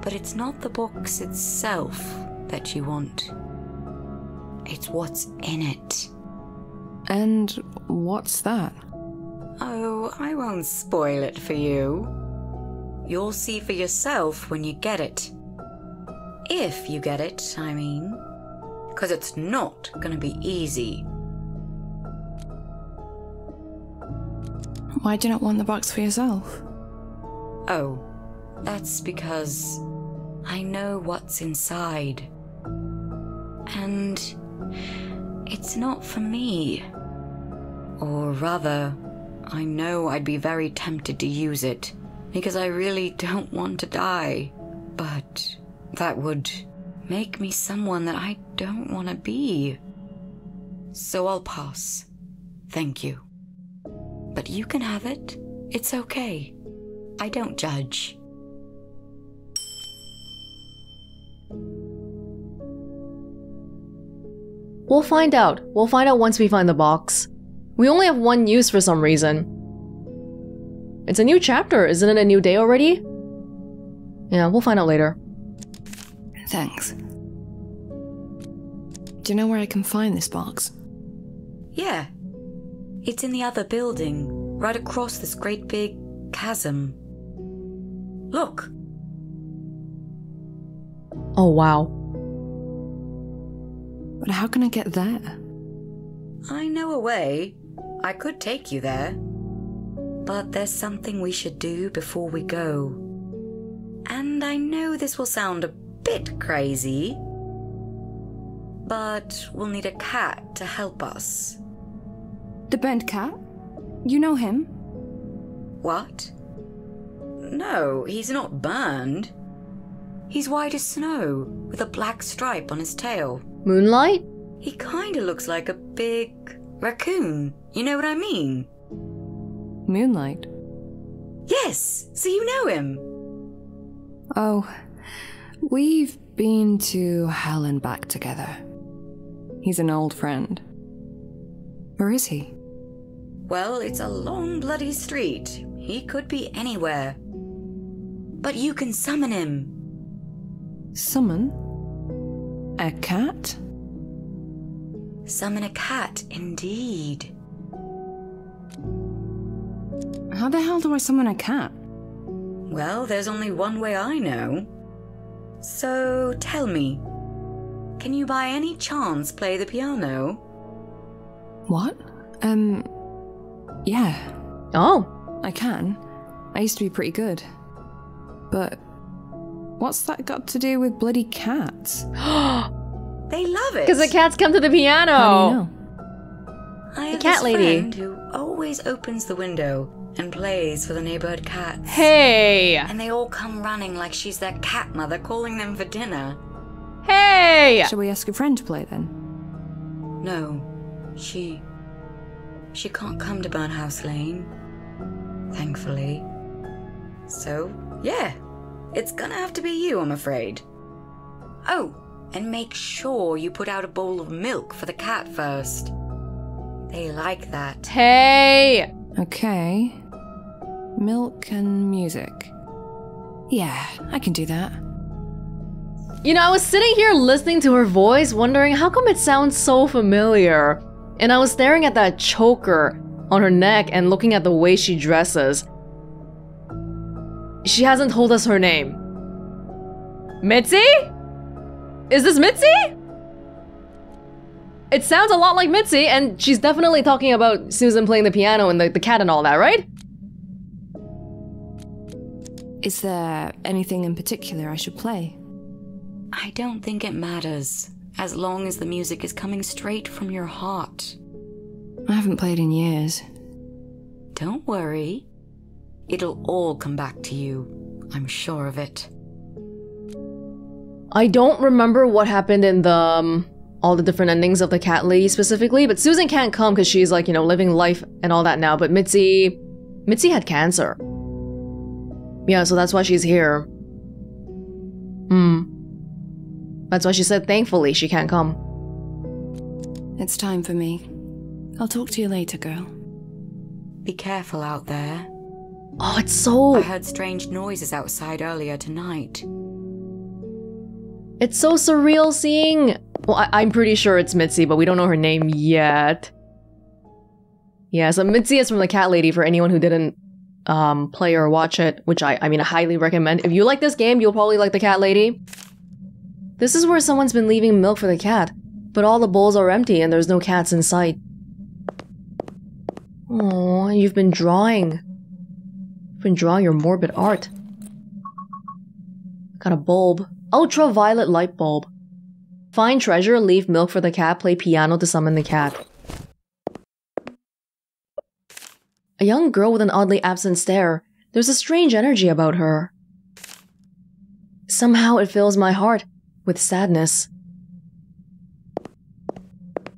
But it's not the box itself that you want. It's what's in it. And what's that? Oh, so I won't spoil it for you. You'll see for yourself when you get it. If you get it, I mean. 'Cause it's not gonna be easy. Why do you not want the box for yourself? Oh, that's because I know what's inside. And it's not for me. Or rather, I know I'd be very tempted to use it, because I really don't want to die. But that would make me someone that I don't want to be. So I'll pass. Thank you. But you can have it. It's okay. I don't judge. We'll find out. We'll find out once we find the box. We only have one use for some reason. It's a new chapter. Isn't it a new day already? Yeah, we'll find out later. Thanks. Do you know where I can find this box? Yeah. It's in the other building, right across this great big chasm. Look! Oh, wow. But how can I get there? I know a way. I could take you there. But there's something we should do before we go. And I know this will sound a bit crazy, but we'll need a cat to help us. The Burnt Cat? You know him? What? No, he's not burned. He's white as snow, with a black stripe on his tail. Moonlight? He kinda looks like a big raccoon, you know what I mean? Moonlight? Yes, so you know him! Oh, we've been to hell and back together. He's an old friend. Where is he? Well, it's a long bloody street. He could be anywhere. But you can summon him. Summon? A cat? Summon a cat, indeed. How the hell do I summon a cat? Well, there's only one way I know. So, tell me, can you by any chance play the piano? What? Um, yeah. Oh. I can. I used to be pretty good. But what's that got to do with bloody cats? They love it! Because the cats come to the piano! How do you know? I have the cat lady. Friend who always opens the window and plays for the neighborhood cats. Hey! And they all come running like she's their cat mother calling them for dinner. Hey! Shall we ask a friend to play then? No. She... She can't come to Burnhouse Lane. Thankfully. So, yeah. It's gonna have to be you, I'm afraid. Oh! And make sure you put out a bowl of milk for the cat first. They like that. Hey! Okay. Milk and music. Yeah, I can do that. You know, I was sitting here listening to her voice, wondering how come it sounds so familiar. And I was staring at that choker on her neck and looking at the way she dresses. She hasn't told us her name. Mitzi? Is this Mitzi? It sounds a lot like Mitzi, and she's definitely talking about Susan playing the piano and the, the cat and all that, right? Is there anything in particular I should play? I don't think it matters, as long as the music is coming straight from your heart. I haven't played in years. Don't worry. It'll all come back to you. I'm sure of it. I don't remember what happened in the um, all the different endings of The Cat Lady specifically, but Susan can't come because she's like, you know, living life and all that now, but Mitzi... Mitzi had cancer. Yeah, so that's why she's here. Hmm. That's why she said thankfully she can't come. It's time for me. I'll talk to you later, girl. Be careful out there. Oh, it's so... I heard strange noises outside earlier tonight. It's so surreal seeing... Well, I I'm pretty sure it's Mitzi, but we don't know her name yet. Yeah, so Mitzi is from The Cat Lady for anyone who didn't um, play or watch it, which I, I mean, I highly recommend. If you like this game, you'll probably like The Cat Lady. This is where someone's been leaving milk for the cat, but all the bowls are empty and there's no cats in sight. Aw, you've been drawing. You've been drawing your morbid art. Got a bulb. Ultraviolet light bulb. Find treasure, leave milk for the cat, play piano to summon the cat. A young girl with an oddly absent stare. There's a strange energy about her. Somehow it fills my heart with sadness.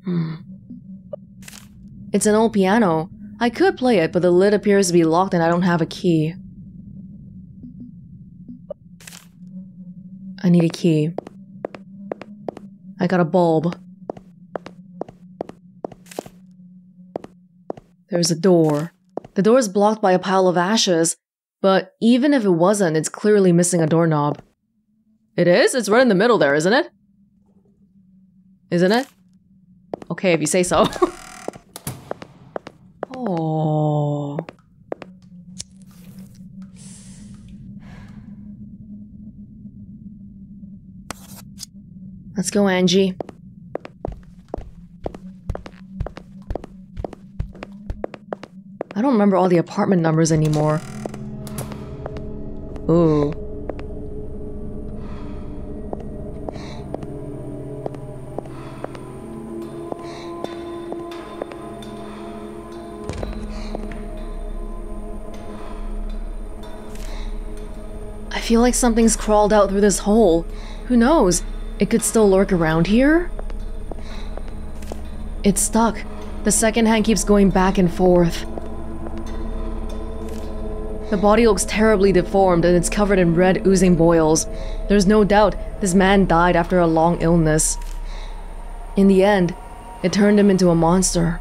Hmm. It's an old piano. I could play it, but the lid appears to be locked and I don't have a key. I need a key. I got a bulb. There's a door. The door is blocked by a pile of ashes, but even if it wasn't, it's clearly missing a doorknob. It is? It's right in the middle there, isn't it? Isn't it? Okay, if you say so. Oh. Let's go, Angie. I don't remember all the apartment numbers anymore. Ooh. I feel like something's crawled out through this hole. Who knows? It could still lurk around here? It's stuck. The second hand keeps going back and forth. The body looks terribly deformed and it's covered in red, oozing boils. There's no doubt this man died after a long illness. In the end, it turned him into a monster.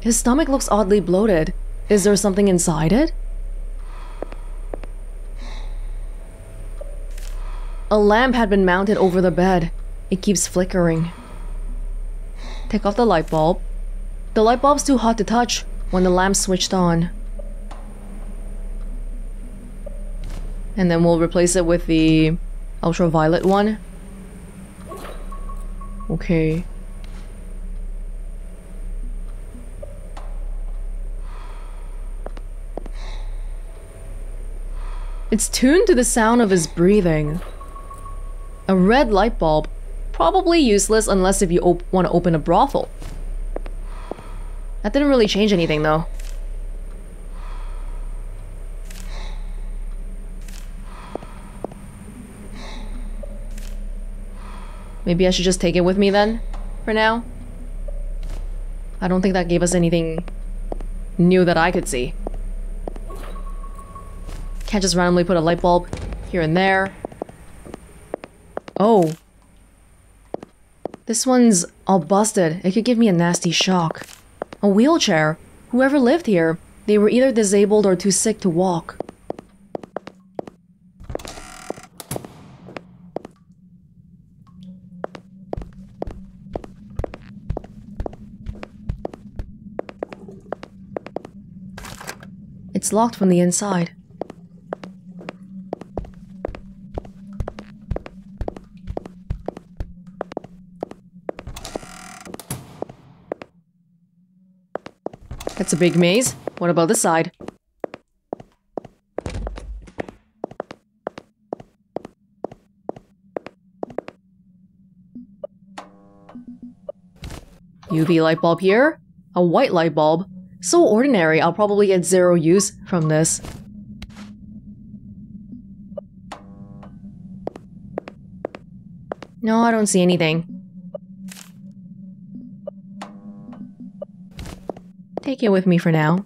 His stomach looks oddly bloated. Is there something inside it? A lamp had been mounted over the bed. It keeps flickering. Take off the light bulb. The light bulb's too hot to touch when the lamp switched on. And then we'll replace it with the ultraviolet one. Okay. It's tuned to the sound of his breathing. A red light bulb, probably useless unless if you op- want to open a brothel. That didn't really change anything though. Maybe I should just take it with me then, for now. I don't think that gave us anything new that I could see. Can't just randomly put a light bulb here and there. Oh. This one's all busted. It could give me a nasty shock. A wheelchair. Whoever lived here, they were either disabled or too sick to walk. It's locked from the inside. That's a big maze. What about this side? U V light bulb here. A white light bulb. So ordinary, I'll probably get zero use from this. No, I don't see anything. Take it with me for now.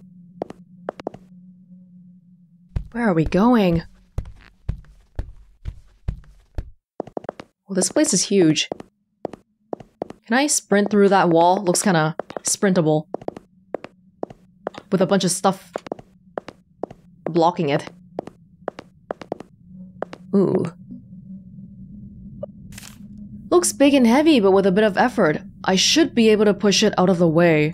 Where are we going? Well, this place is huge. Can I sprint through that wall? Looks kinda sprintable. With a bunch of stuff blocking it. Ooh. Looks big and heavy, but with a bit of effort, I should be able to push it out of the way.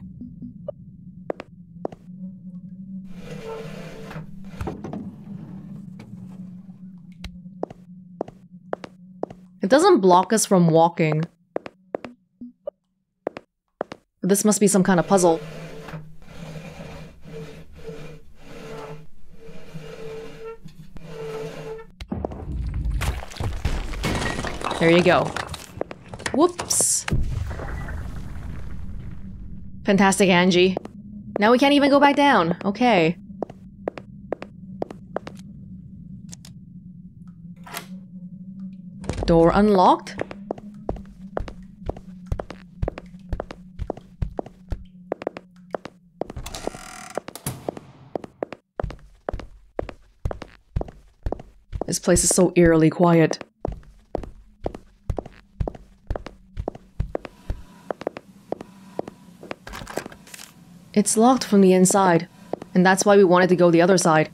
It doesn't block us from walking. This must be some kind of puzzle. There you go. Whoops. Fantastic, Angie. Now we can't even go back down. Okay. Door unlocked. This place is so eerily quiet. It's locked from the inside, and that's why we wanted to go the other side.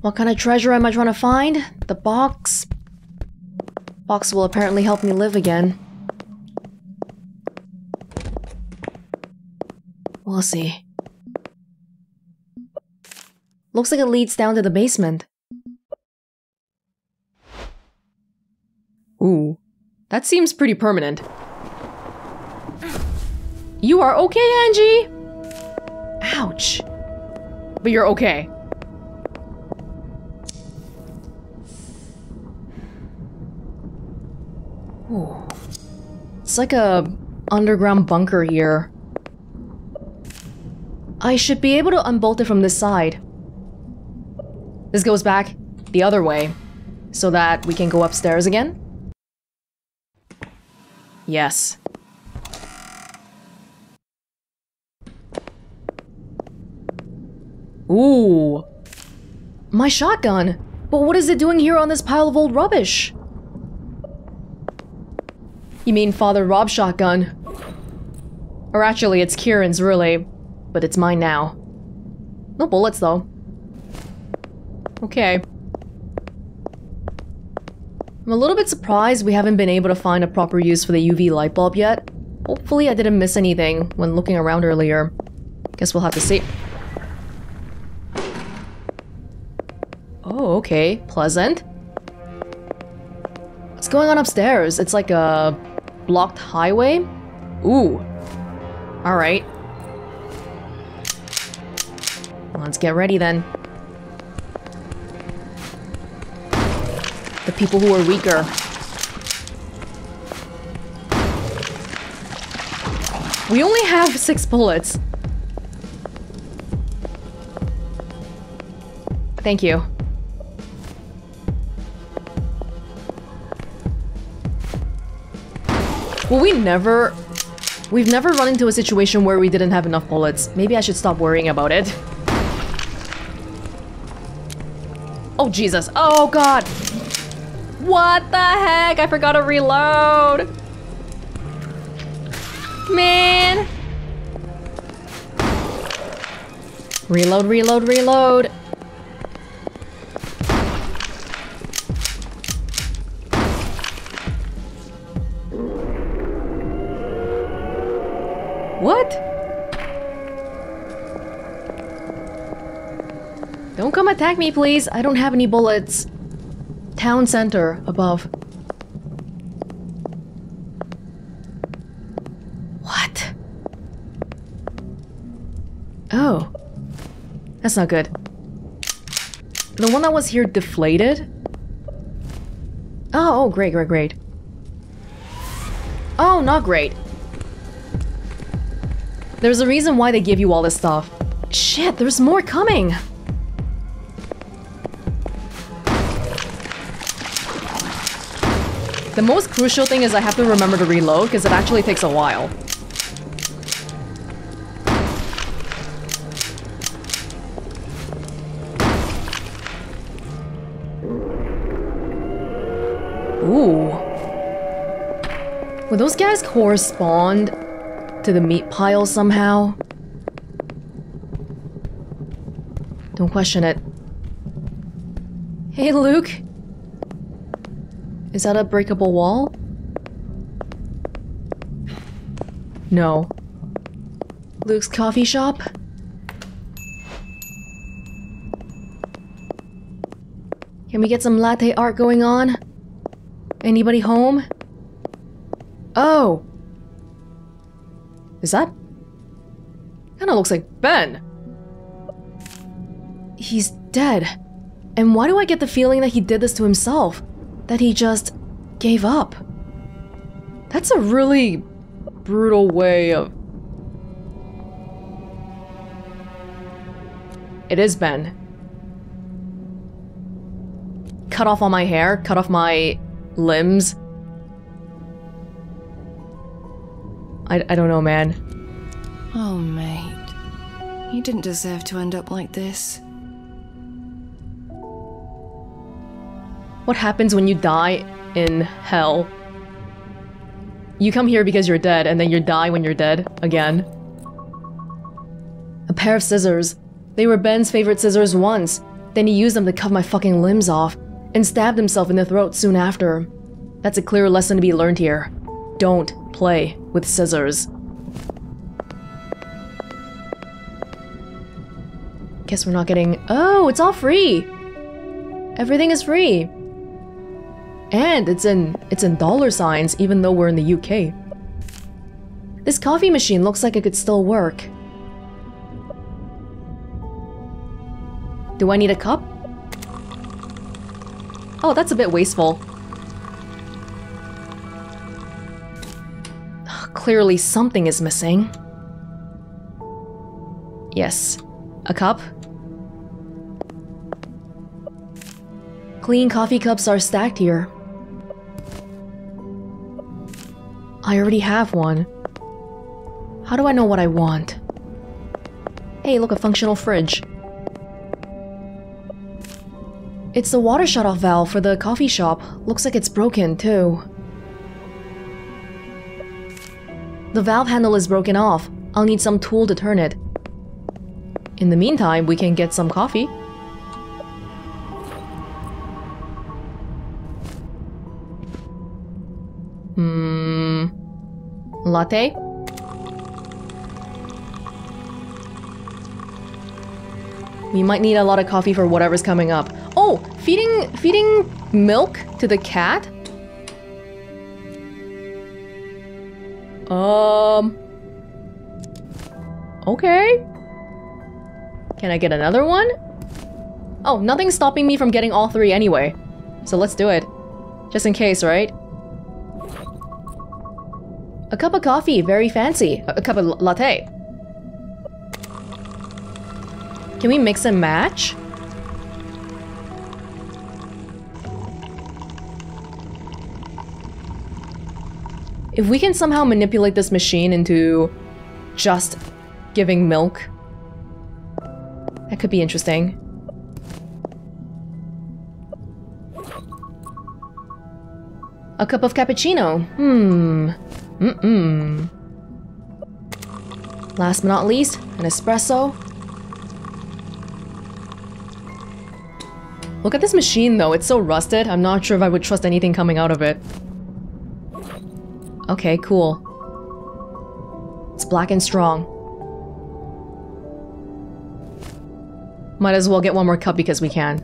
What kind of treasure am I trying to find? The box? Box will apparently help me live again. We'll see. Looks like it leads down to the basement. Ooh. That seems pretty permanent. You are okay, Angie! Ouch. But you're okay. Ooh. It's like a underground bunker here. I should be able to unbolt it from this side. This goes back the other way, so that we can go upstairs again. Yes. Ooh. My shotgun. But what is it doing here on this pile of old rubbish? You mean Father Rob's shotgun? Or actually, it's Kieran's, really. But it's mine now. No bullets, though. Okay. I'm a little bit surprised we haven't been able to find a proper use for the U V light bulb yet. Hopefully I didn't miss anything when looking around earlier. Guess we'll have to see. Oh, okay. Pleasant. What's going on upstairs? It's like a blocked highway? Ooh. Alright. Let's get ready then. The people who are weaker. We only have six bullets. Thank you. Well, we never... We've never run into a situation where we didn't have enough bullets. Maybe I should stop worrying about it. Oh, Jesus. Oh, God. What the heck? I forgot to reload! Man! Reload, reload, reload! What? Don't come attack me, please! I don't have any bullets. Town center above. What? Oh. That's not good. The one that was here deflated? Oh, oh, great, great, great. Oh, not great. There's a reason why they give you all this stuff. Shit, there's more coming! The most crucial thing is I have to remember to reload, because it actually takes a while. Ooh. Would those guys correspond to the meat pile somehow? Don't question it. Hey, Luke. Is that a breakable wall? No. Luke's coffee shop? Can we get some latte art going on? Anybody home? Oh! Is that? Kinda looks like Ben. He's dead. And why do I get the feeling that he did this to himself? That he just gave up? That's a really brutal way of... It is Ben. Cut off all my hair, cut off my limbs. I, I don't know, man. Oh, mate. You didn't deserve to end up like this. What happens when you die in hell? You come here because you're dead, and then you die when you're dead again. A pair of scissors. They were Ben's favorite scissors once. Then he used them to cut my fucking limbs off and stabbed himself in the throat soon after. That's a clear lesson to be learned here. Don't play with scissors. Guess we're not getting... Oh, it's all free! Everything is free. And it's in it's in dollar signs, even though we're in the U K. This coffee machine looks like it could still work. Do I need a cup? Oh, that's a bit wasteful. Clearly something is missing. Yes. A cup. Clean coffee cups are stacked here. I already have one. How do I know what I want? Hey, look, a functional fridge. It's the water shutoff valve for the coffee shop. Looks like it's broken, too. The valve handle is broken off. I'll need some tool to turn it. In the meantime, we can get some coffee. Hmm... Latte? We might need a lot of coffee for whatever's coming up. Oh, feeding feeding milk to the cat? Um. Okay. Can I get another one? Oh, nothing's stopping me from getting all three anyway. So let's do it. Just in case, right? A cup of coffee, very fancy. A, a cup of latte. Can we mix and match? If we can somehow manipulate this machine into just giving milk, that could be interesting. A cup of cappuccino. Hmm. Mm-mm. Last but not least, an espresso. Look at this machine, though. It's so rusted. I'm not sure if I would trust anything coming out of it. Okay, cool. It's black and strong. Might as well get one more cup because we can.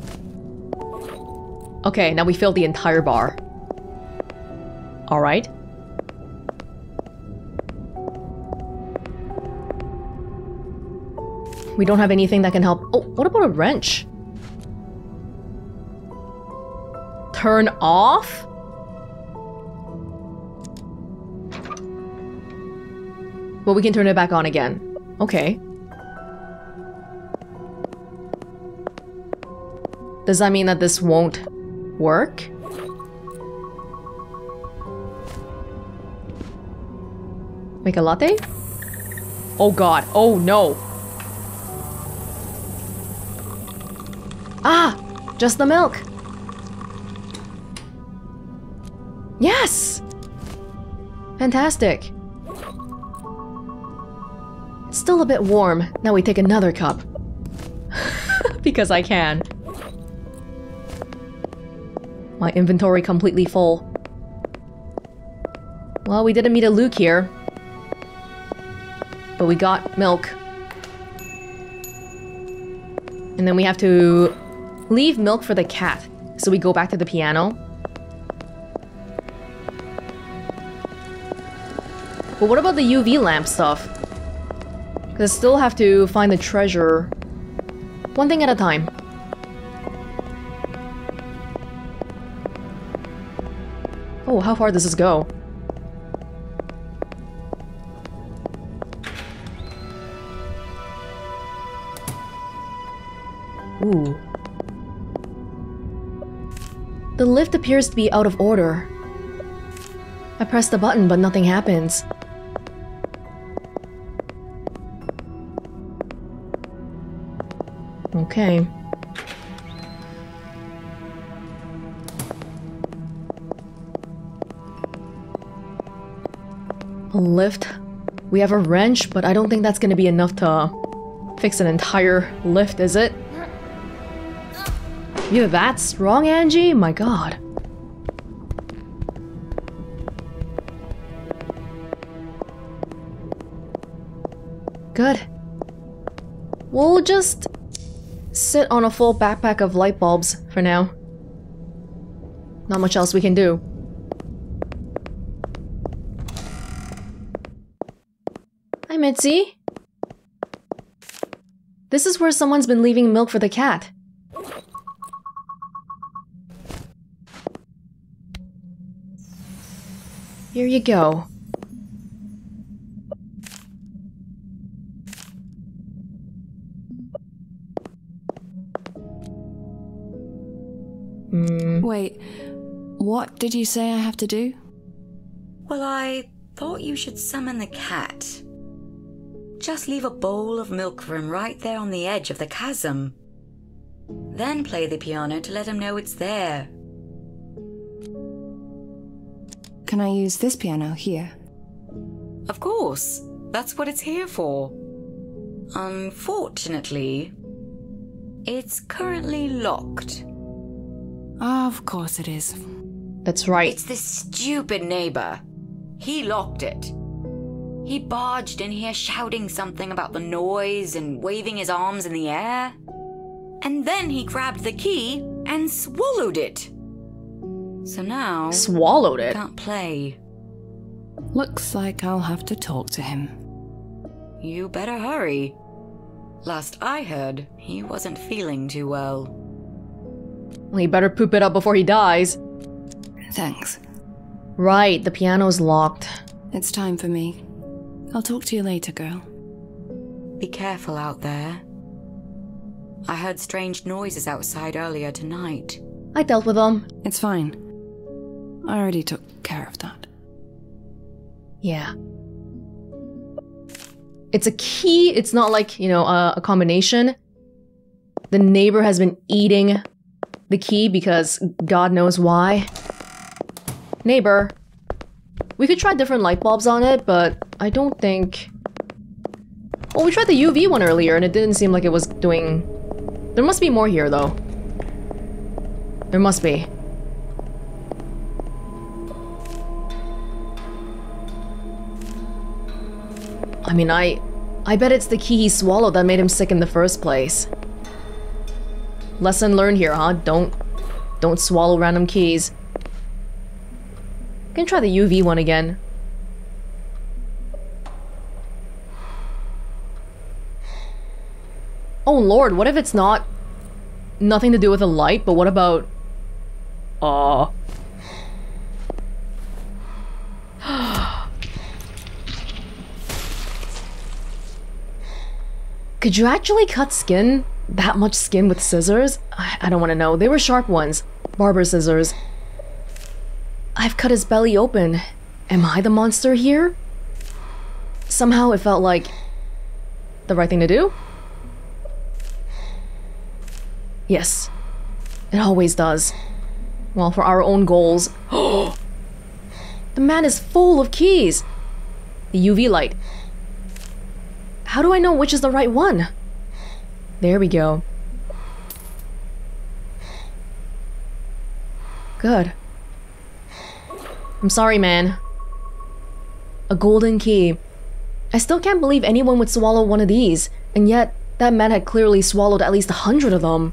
Okay, now we filled the entire bar. Alright. We don't have anything that can help. Oh, what about a wrench? Turn off? Well, we can turn it back on again. Okay. Does that mean that this won't work? Make a latte? Oh god, oh no! Ah! Just the milk! Yes! Fantastic! Still a bit warm. Now we take another cup. Because I can. My inventory completely full. Well, we didn't meet a Luke here. But we got milk. And then we have to leave milk for the cat. So we go back to the piano. But what about the U V lamp stuff? Because I still have to find the treasure. One thing at a time. Oh, how far does this go? Ooh. The lift appears to be out of order. I press the button, but nothing happens. Okay. A lift. We have a wrench, but I don't think that's gonna be enough to fix an entire lift, is it? You're that strong, Angie? My god. Good. We'll just sit on a full backpack of light bulbs for now. Not much else we can do. Hi, Mitzi. This is where someone's been leaving milk for the cat. Here you go. Mm. Wait, what did you say I have to do? Well, I thought you should summon the cat. Just leave a bowl of milk for him right there on the edge of the chasm. Then play the piano to let him know it's there. Can I use this piano here? Of course. That's what it's here for. Unfortunately, it's currently locked. Oh, of course it is. That's right. It's this stupid neighbor. He locked it. He barged in here shouting something about the noise and waving his arms in the air. And then he grabbed the key and swallowed it. So now... Swallowed it? Can't play. Looks like I'll have to talk to him. You better hurry. Last I heard, he wasn't feeling too well. Well, he better poop it up before he dies. Thanks. Right, the piano's locked. It's time for me. I'll talk to you later, girl. Be careful out there. I heard strange noises outside earlier tonight. I dealt with them. It's fine. I already took care of that. Yeah. It's a key. It's not like, you know, uh, a combination. The neighbor has been eating the key because God knows why. Neighbor. We could try different light bulbs on it, but I don't think... Well, we tried the U V one earlier and it didn't seem like it was doing... There must be more here, though. There must be. I mean, I... I bet it's the key he swallowed that made him sick in the first place. Lesson learned here, huh? Don't... Don't swallow random keys. I can try the U V one again. Oh lord, what if it's not... nothing to do with the light, but what about... Aww. Could you actually cut skin? That much skin with scissors? I, I don't want to know. They were sharp ones. Barber scissors. I've cut his belly open. Am I the monster here? Somehow it felt like... the right thing to do? Yes. It always does. Well, for our own goals. The man is full of keys! The U V light. How do I know which is the right one? There we go. Good. I'm sorry, man. A golden key. I still can't believe anyone would swallow one of these, and yet that man had clearly swallowed at least a hundred of them.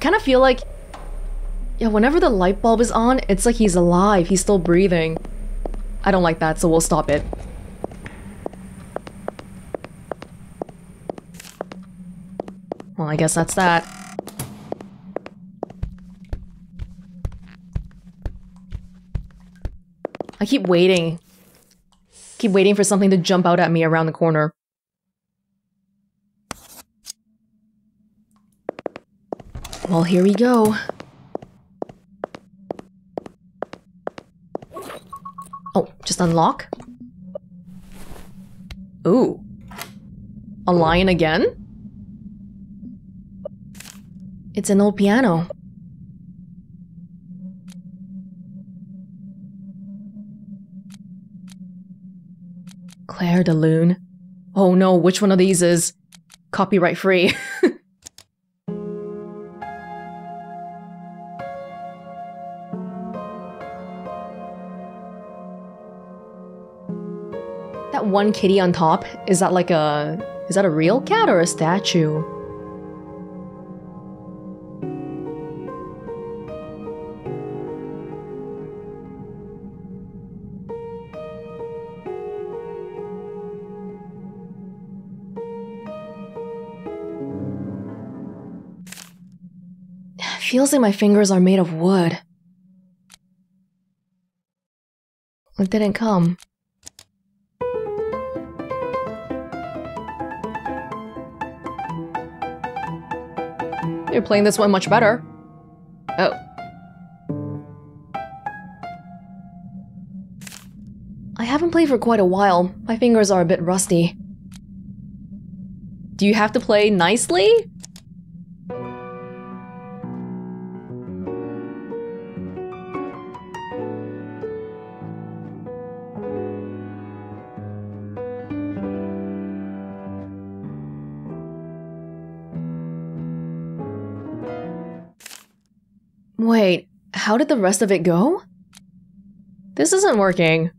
kind of feel like, yeah, whenever the light bulb is on, it's like he's alive, he's still breathing. I don't like that, so we'll stop it. Well, I guess that's that. I keep waiting. Keep waiting for something to jump out at me around the corner. Well, here we go. Oh, just unlock? Ooh. A lion again? It's an old piano. Claire de Lune. Oh no, which one of these is copyright free? That one kitty on top, is that like a... is that a real cat or a statue? Feels like my fingers are made of wood. It didn't come. You're playing this one much better. Oh. I haven't played for quite a while. My fingers are a bit rusty. Do you have to play nicely? Wait, how did the rest of it go? This isn't working.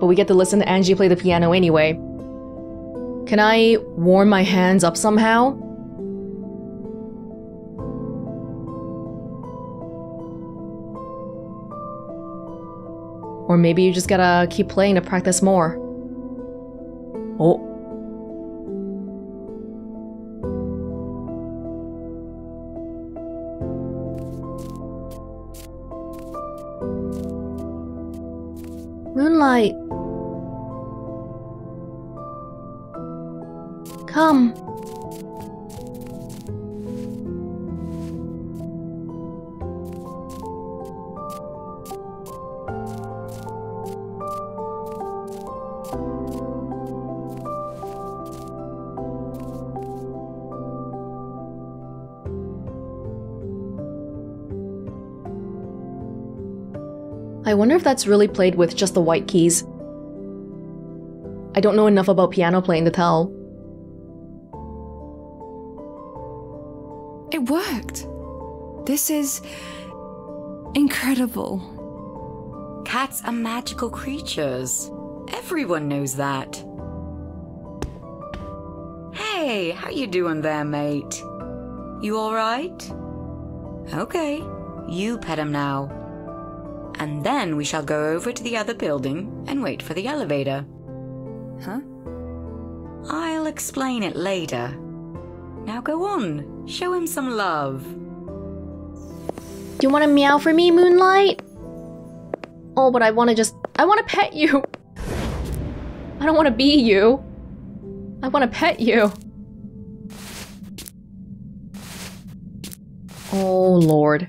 But we get to listen to Angie play the piano anyway. Can I warm my hands up somehow? Or maybe you just gotta keep playing to practice more. Oh. Moonlight. Come. I wonder if that's really played with just the white keys. I don't know enough about piano playing to tell. It worked! This is... incredible. Cats are magical creatures. Everyone knows that. Hey, how you doing there, mate? You alright? Okay, you pet him now. And then we shall go over to the other building and wait for the elevator. Huh? I'll explain it later. Now go on, show him some love. Do you want to meow for me, Moonlight? Oh, but I want to just... I want to pet you! I don't want to be you. I want to pet you. Oh, Lord.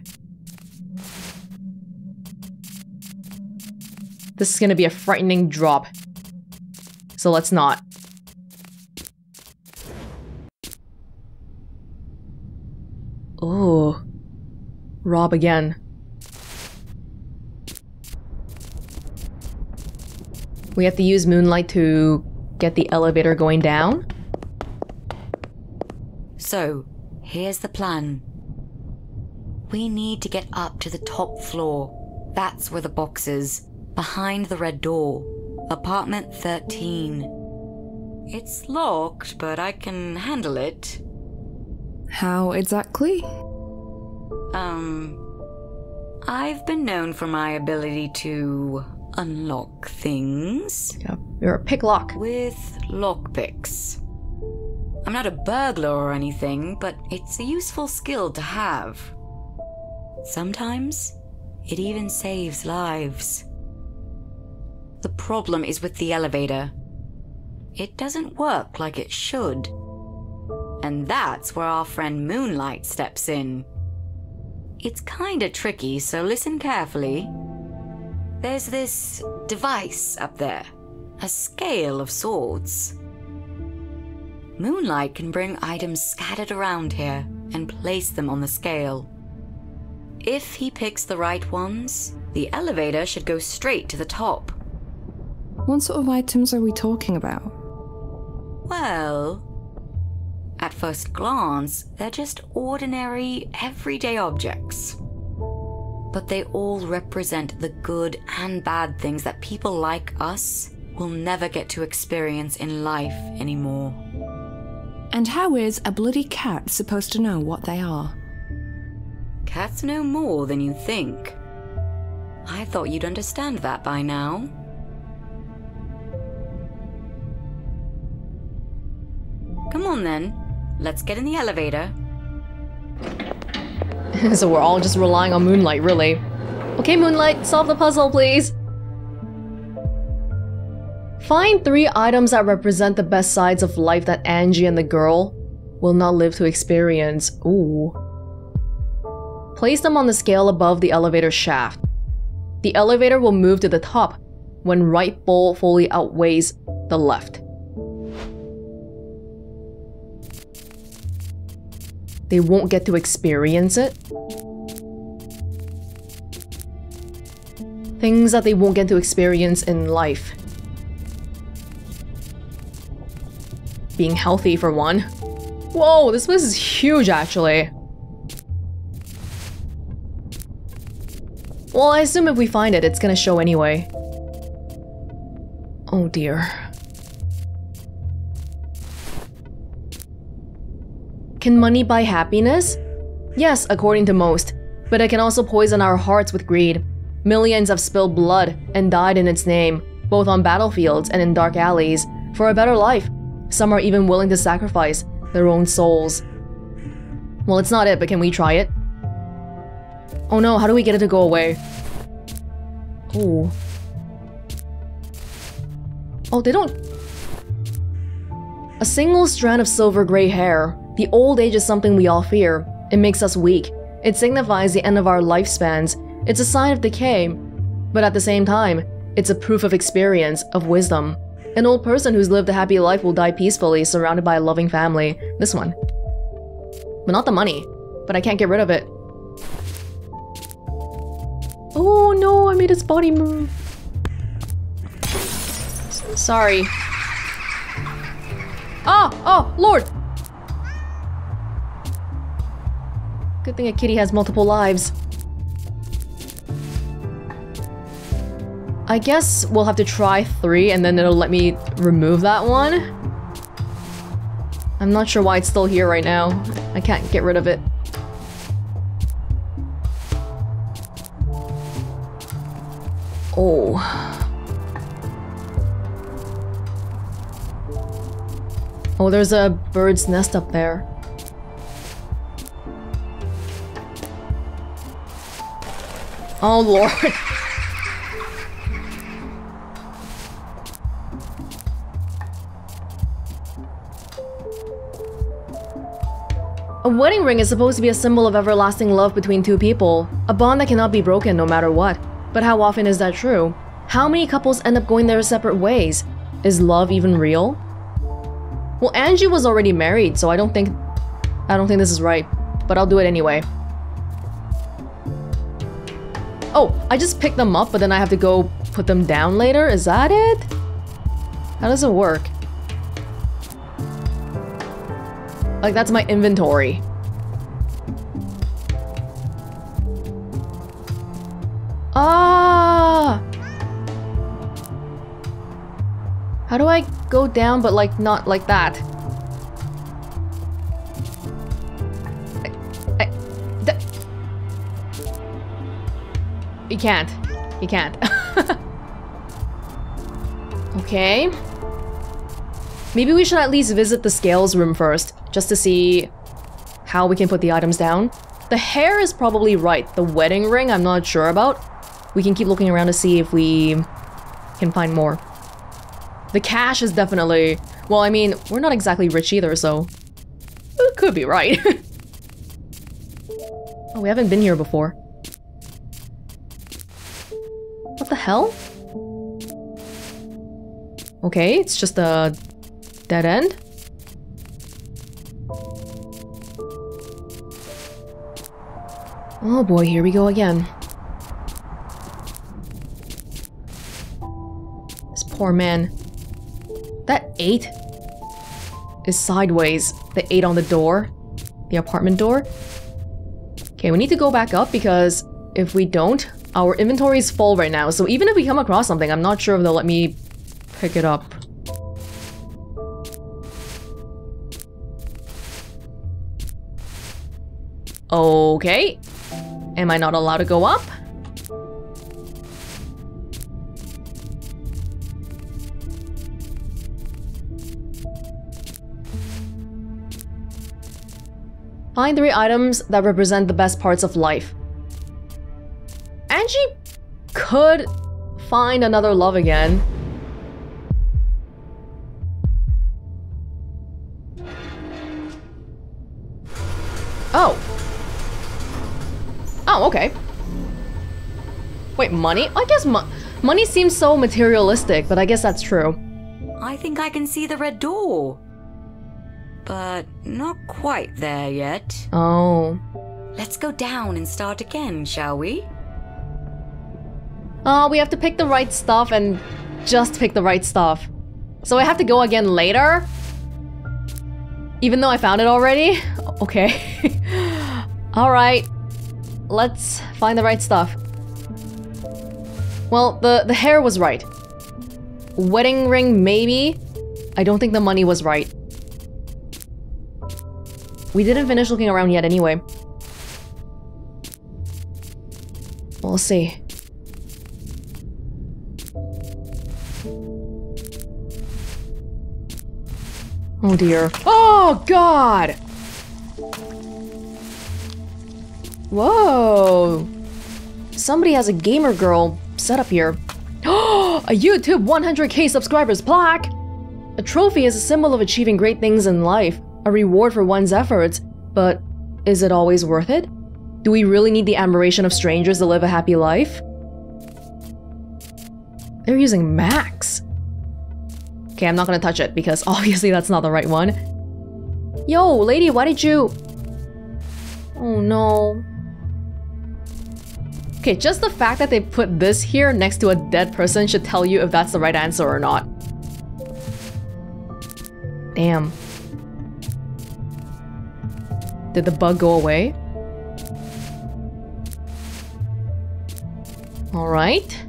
This is gonna be a frightening drop. So let's not. Ooh. Rob again. We have to use Moonlight to get the elevator going down. So, here's the plan. We need to get up to the top floor. That's where the box is. Behind the red door, apartment thirteen. It's locked, but I can handle it. How exactly? Um, I've been known for my ability to unlock things. Yeah, you're a picklock. With lockpicks. I'm not a burglar or anything, but it's a useful skill to have. Sometimes, it even saves lives. The problem is with the elevator. It doesn't work like it should. And that's where our friend Moonlight steps in. It's kinda tricky, so listen carefully. There's this device up there, a scale of sorts. Moonlight can bring items scattered around here and place them on the scale. If he picks the right ones, the elevator should go straight to the top. What sort of items are we talking about? Well, at first glance, they're just ordinary, everyday objects. But they all represent the good and bad things that people like us will never get to experience in life anymore. And how is a bloody cat supposed to know what they are? Cats know more than you think. I thought you'd understand that by now. Come on then, let's get in the elevator. So we're all just relying on Moonlight, really. Okay, Moonlight, solve the puzzle, please. Find three items that represent the best sides of life that Angie and the girl will not live to experience. Ooh. Place them on the scale above the elevator shaft. The elevator will move to the top when right bowl fully outweighs the left. They won't get to experience it. Things that they won't get to experience in life. Being healthy, for one. Whoa, this place is huge, actually. Well, I assume if we find it, it's gonna show anyway. Oh dear. Can money buy happiness? Yes, according to most, but it can also poison our hearts with greed. Millions have spilled blood and died in its name, both on battlefields and in dark alleys, for a better life. Some are even willing to sacrifice their own souls. Well, it's not it, but can we try it? Oh no, how do we get it to go away? Ooh. Oh, they don't... A single strand of silver grey hair. The old age is something we all fear. It makes us weak. It signifies the end of our lifespans. It's a sign of decay. But at the same time, it's a proof of experience, of wisdom. An old person who's lived a happy life will die peacefully, surrounded by a loving family. This one. But not the money. But I can't get rid of it. Oh no, I made his body move. Sorry. Oh, oh, Lord! Good thing a kitty has multiple lives. I guess we'll have to try three and then it'll let me remove that one. I'm not sure why it's still here right now. I can't get rid of it. Oh. Oh, there's a bird's nest up there. Oh Lord. A wedding ring is supposed to be a symbol of everlasting love between two people, a bond that cannot be broken no matter what. But how often is that true? How many couples end up going their separate ways? Is love even real? Well, Angie was already married, so I don't think I don't think this is right, but I'll do it anyway. Oh, I just picked them up, but then I have to go put them down later? Is that it? How does it work? Like, that's my inventory. Ah! How do I Go down, but like, not like that. I, I, that. You can't. You can't. Okay. Maybe we should at least visit the scales room first, just to see how we can put the items down. The hair is probably right. The wedding ring, I'm not sure about. We can keep looking around to see if we can find more. The cash is definitely... Well, I mean, we're not exactly rich either, so... It could be right. Oh, we haven't been here before. What the hell? Okay, it's just a dead end. Oh boy, here we go again. This poor man. That eight is sideways. The eight on the door. The apartment door. Okay, we need to go back up because if we don't, our inventory is full right now. So even if we come across something, I'm not sure if they'll let me pick it up. Okay. Am I not allowed to go up? Find three items that represent the best parts of life. Angie could find another love again. Oh. Oh, okay. Wait, money? I guess mo money seems so materialistic, but I guess that's true. I think I can see the red door. But not quite there yet. Oh. Let's go down and start again, shall we? Oh, uh, we have to pick the right stuff and just pick the right stuff. So I have to go again later? Even though I found it already? Okay. Alright. Let's find the right stuff. Well, the, the hair was right. Wedding ring, maybe? I don't think the money was right. We didn't finish looking around yet anyway. We'll see. Oh dear. Oh god! Whoa! Somebody has a gamer girl set up here. Oh, a YouTube one hundred K subscribers plaque! A trophy is a symbol of achieving great things in life, a reward for one's efforts, but is it always worth it? Do we really need the admiration of strangers to live a happy life? They're using Max. Okay, I'm not gonna touch it because obviously that's not the right one. Yo, lady, why did you... Oh no... Okay, just the fact that they put this here next to a dead person should tell you if that's the right answer or not. Damn. Did the bug go away? Alright.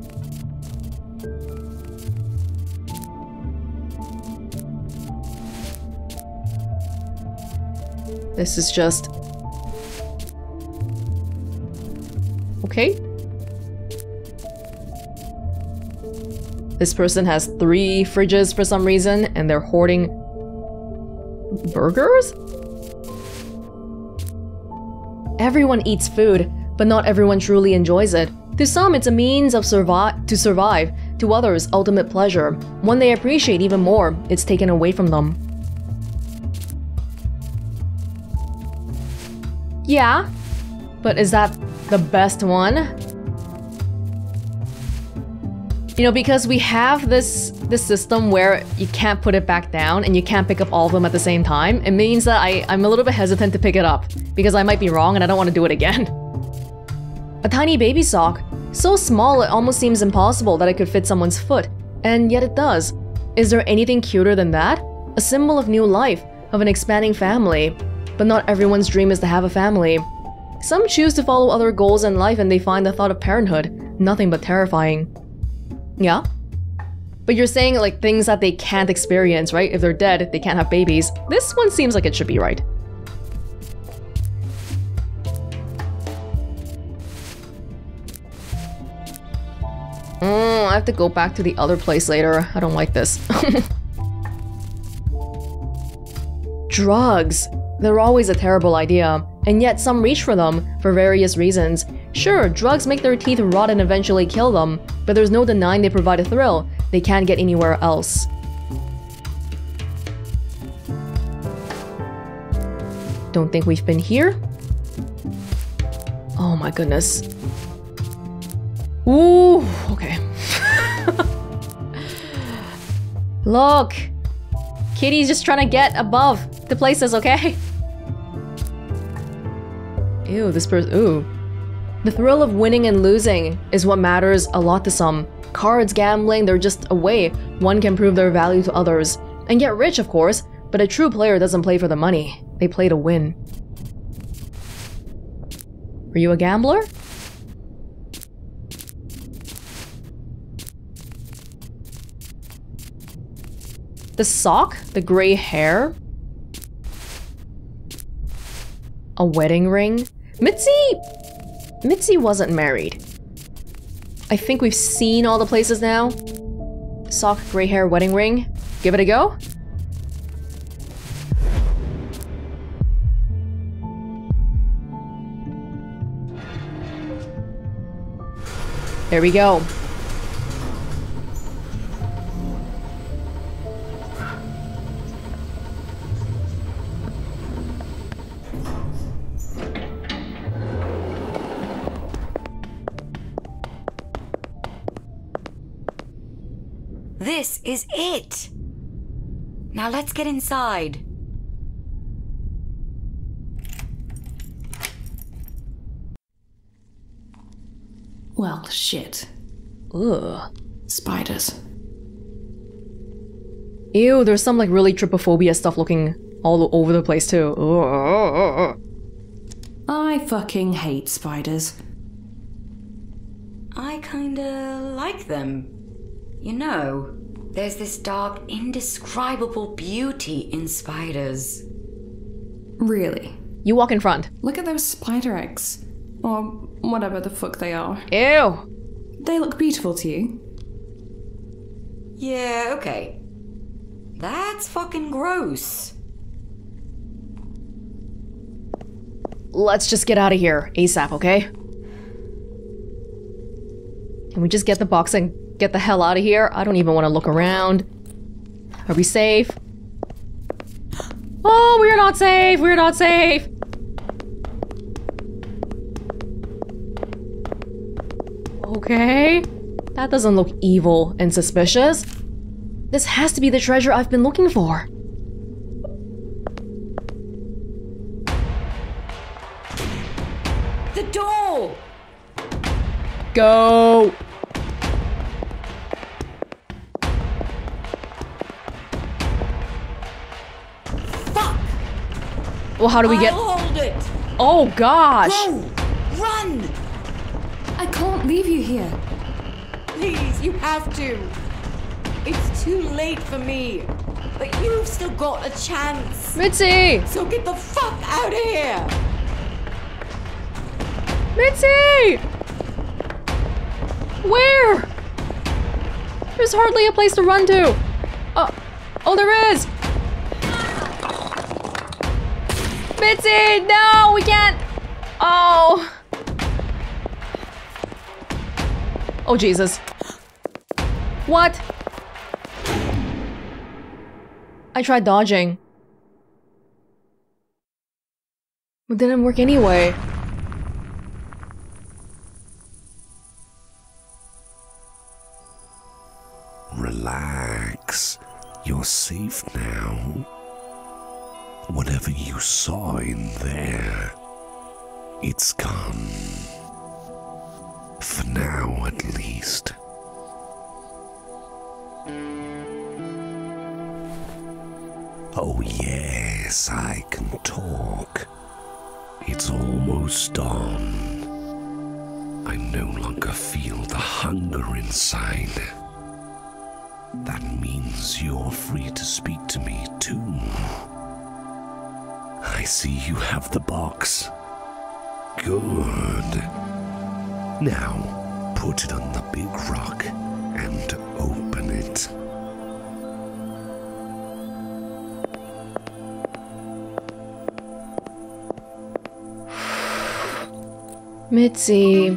This is just... Okay. This person has three fridges for some reason, and they're hoarding burgers? Everyone eats food, but not everyone truly enjoys it. To some, it's a means of survi- to survive. To others, ultimate pleasure. One they appreciate even more, it's taken away from them. Yeah, but is that the best one? You know, because we have this this system where you can't put it back down and you can't pick up all of them at the same time, it means that I, I'm a little bit hesitant to pick it up because I might be wrong and I don't want to do it again. A tiny baby sock. So small it almost seems impossible that it could fit someone's foot. And yet it does. Is there anything cuter than that? A symbol of new life, of an expanding family. But not everyone's dream is to have a family. Some choose to follow other goals in life and they find the thought of parenthood nothing but terrifying. Yeah? But you're saying like things that they can't experience, right? If they're dead, they can't have babies. This one seems like it should be right. Mm, I have to go back to the other place later. I don't like this. Drugs. They're always a terrible idea, and yet some reach for them for various reasons. Sure, drugs make their teeth rot and eventually kill them, but there's no denying they provide a thrill they can't get anywhere else. Don't think we've been here? Oh my goodness. Ooh, okay. Look! Kitty's just trying to get above the places, okay? Ew, this person. Ooh. The thrill of winning and losing is what matters a lot to some. Cards, gambling, they're just a way one can prove their value to others. And get rich, of course, but a true player doesn't play for the money. They play to win. Were you a gambler? The sock? The gray hair? A wedding ring? Mitzi! Mitzi wasn't married. I think we've seen all the places now. Sock, gray hair, wedding ring. Give it a go. There we go. This is it! Now let's get inside. Well, shit. Ugh. Spiders. Ew, there's some like really trypophobia stuff looking all over the place too. Ugh. I fucking hate spiders. I kinda like them. You know, there's this dark, indescribable beauty in spiders. Really? You walk in front. Look at those spider eggs. Or whatever the fuck they are. Ew! They look beautiful to you. Yeah, okay. That's fucking gross. Let's just get out of here ASAP, okay? Can we just get the box and get the hell out of here? I don't even want to look around. Are we safe? Oh, we're not safe! We're not safe! Okay. That doesn't look evil and suspicious. This has to be the treasure I've been looking for. The door! Go! Well, how do we get- I'll hold it. Oh gosh! Go! Run! I can't leave you here. Please, you have to. It's too late for me. But you've still got a chance. Mitzi! So get the fuck out of here! Mitzi! Where? There's hardly a place to run to. Oh, oh there is! Mitzi! No! We can't! Oh! Oh, Jesus. What? I tried dodging. It didn't work anyway. Relax. You're safe now. Whatever you saw in there, it's gone. For now, at least. Oh yes, I can talk. It's almost dawn. I no longer feel the hunger inside. That means you're free to speak to me, too. I see you have the box. Good. Now, put it on the big rock and open it. Mitzi.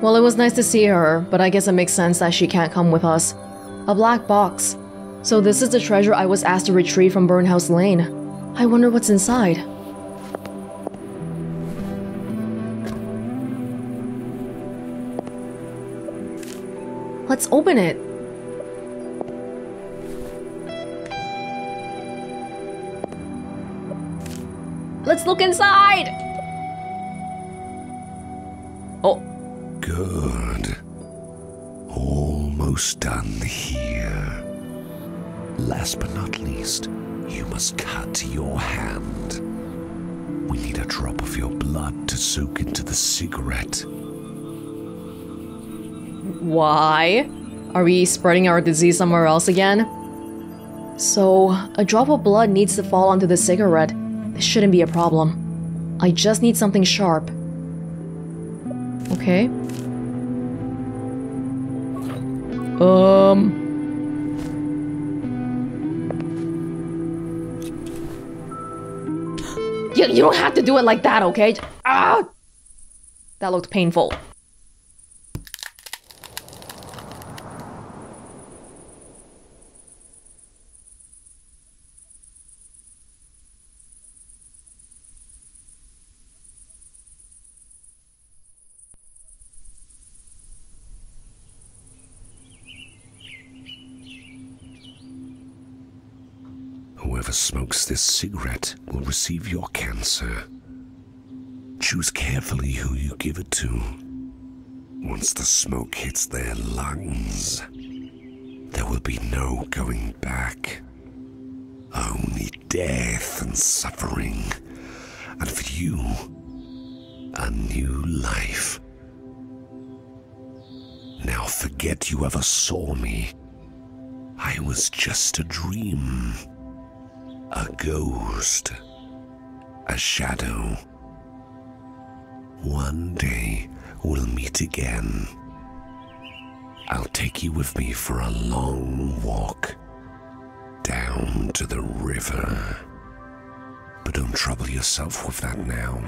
Well, it was nice to see her, but I guess it makes sense that she can't come with us. A black box. So this is the treasure I was asked to retrieve from Burnhouse Lane. I wonder what's inside. Let's open it. Let's look inside! Oh. Good. Almost done here. Last but not least, you must cut your hand. We need a drop of your blood to soak into the cigarette. Why? Are we spreading our disease somewhere else again? So, a drop of blood needs to fall onto the cigarette. This shouldn't be a problem. I just need something sharp. Okay. Um... You, you don't have to do it like that, okay? Ah! That looked painful. Whoever smokes this cigarette will receive your cancer. Choose carefully who you give it to. Once the smoke hits their lungs, there will be no going back. Only death and suffering. And for you, a new life. Now forget you ever saw me. I was just a dream. A ghost, a shadow. One day we'll meet again. I'll take you with me for a long walk down to the river. But don't trouble yourself with that now.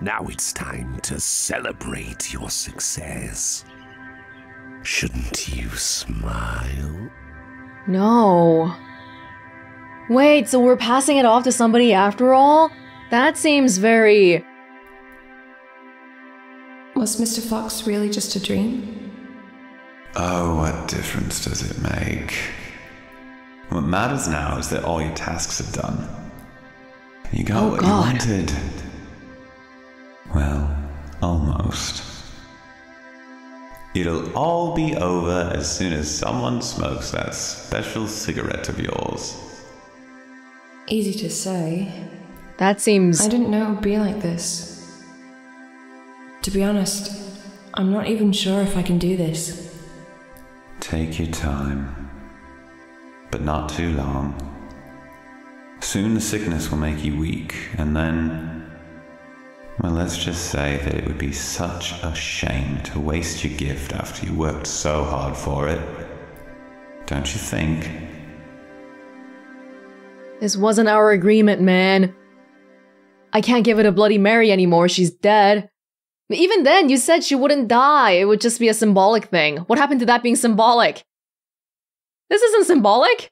Now it's time to celebrate your success. Shouldn't you smile? No. Wait, so we're passing it off to somebody after all? That seems very... Was Mister Fox really just a dream? Oh, what difference does it make? What matters now is that all your tasks are done. You got oh, what God. you wanted. Well, almost. It'll all be over as soon as someone smokes that special cigarette of yours. Easy to say. That seems... I didn't know it would be like this. To be honest, I'm not even sure if I can do this. Take your time. But not too long. Soon the sickness will make you weak, and then... Well, let's just say that it would be such a shame to waste your gift after you worked so hard for it. Don't you think? This wasn't our agreement, man. I can't give it a Bloody Mary anymore, she's dead. But even then, you said she wouldn't die, it would just be a symbolic thing. What happened to that being symbolic? This isn't symbolic!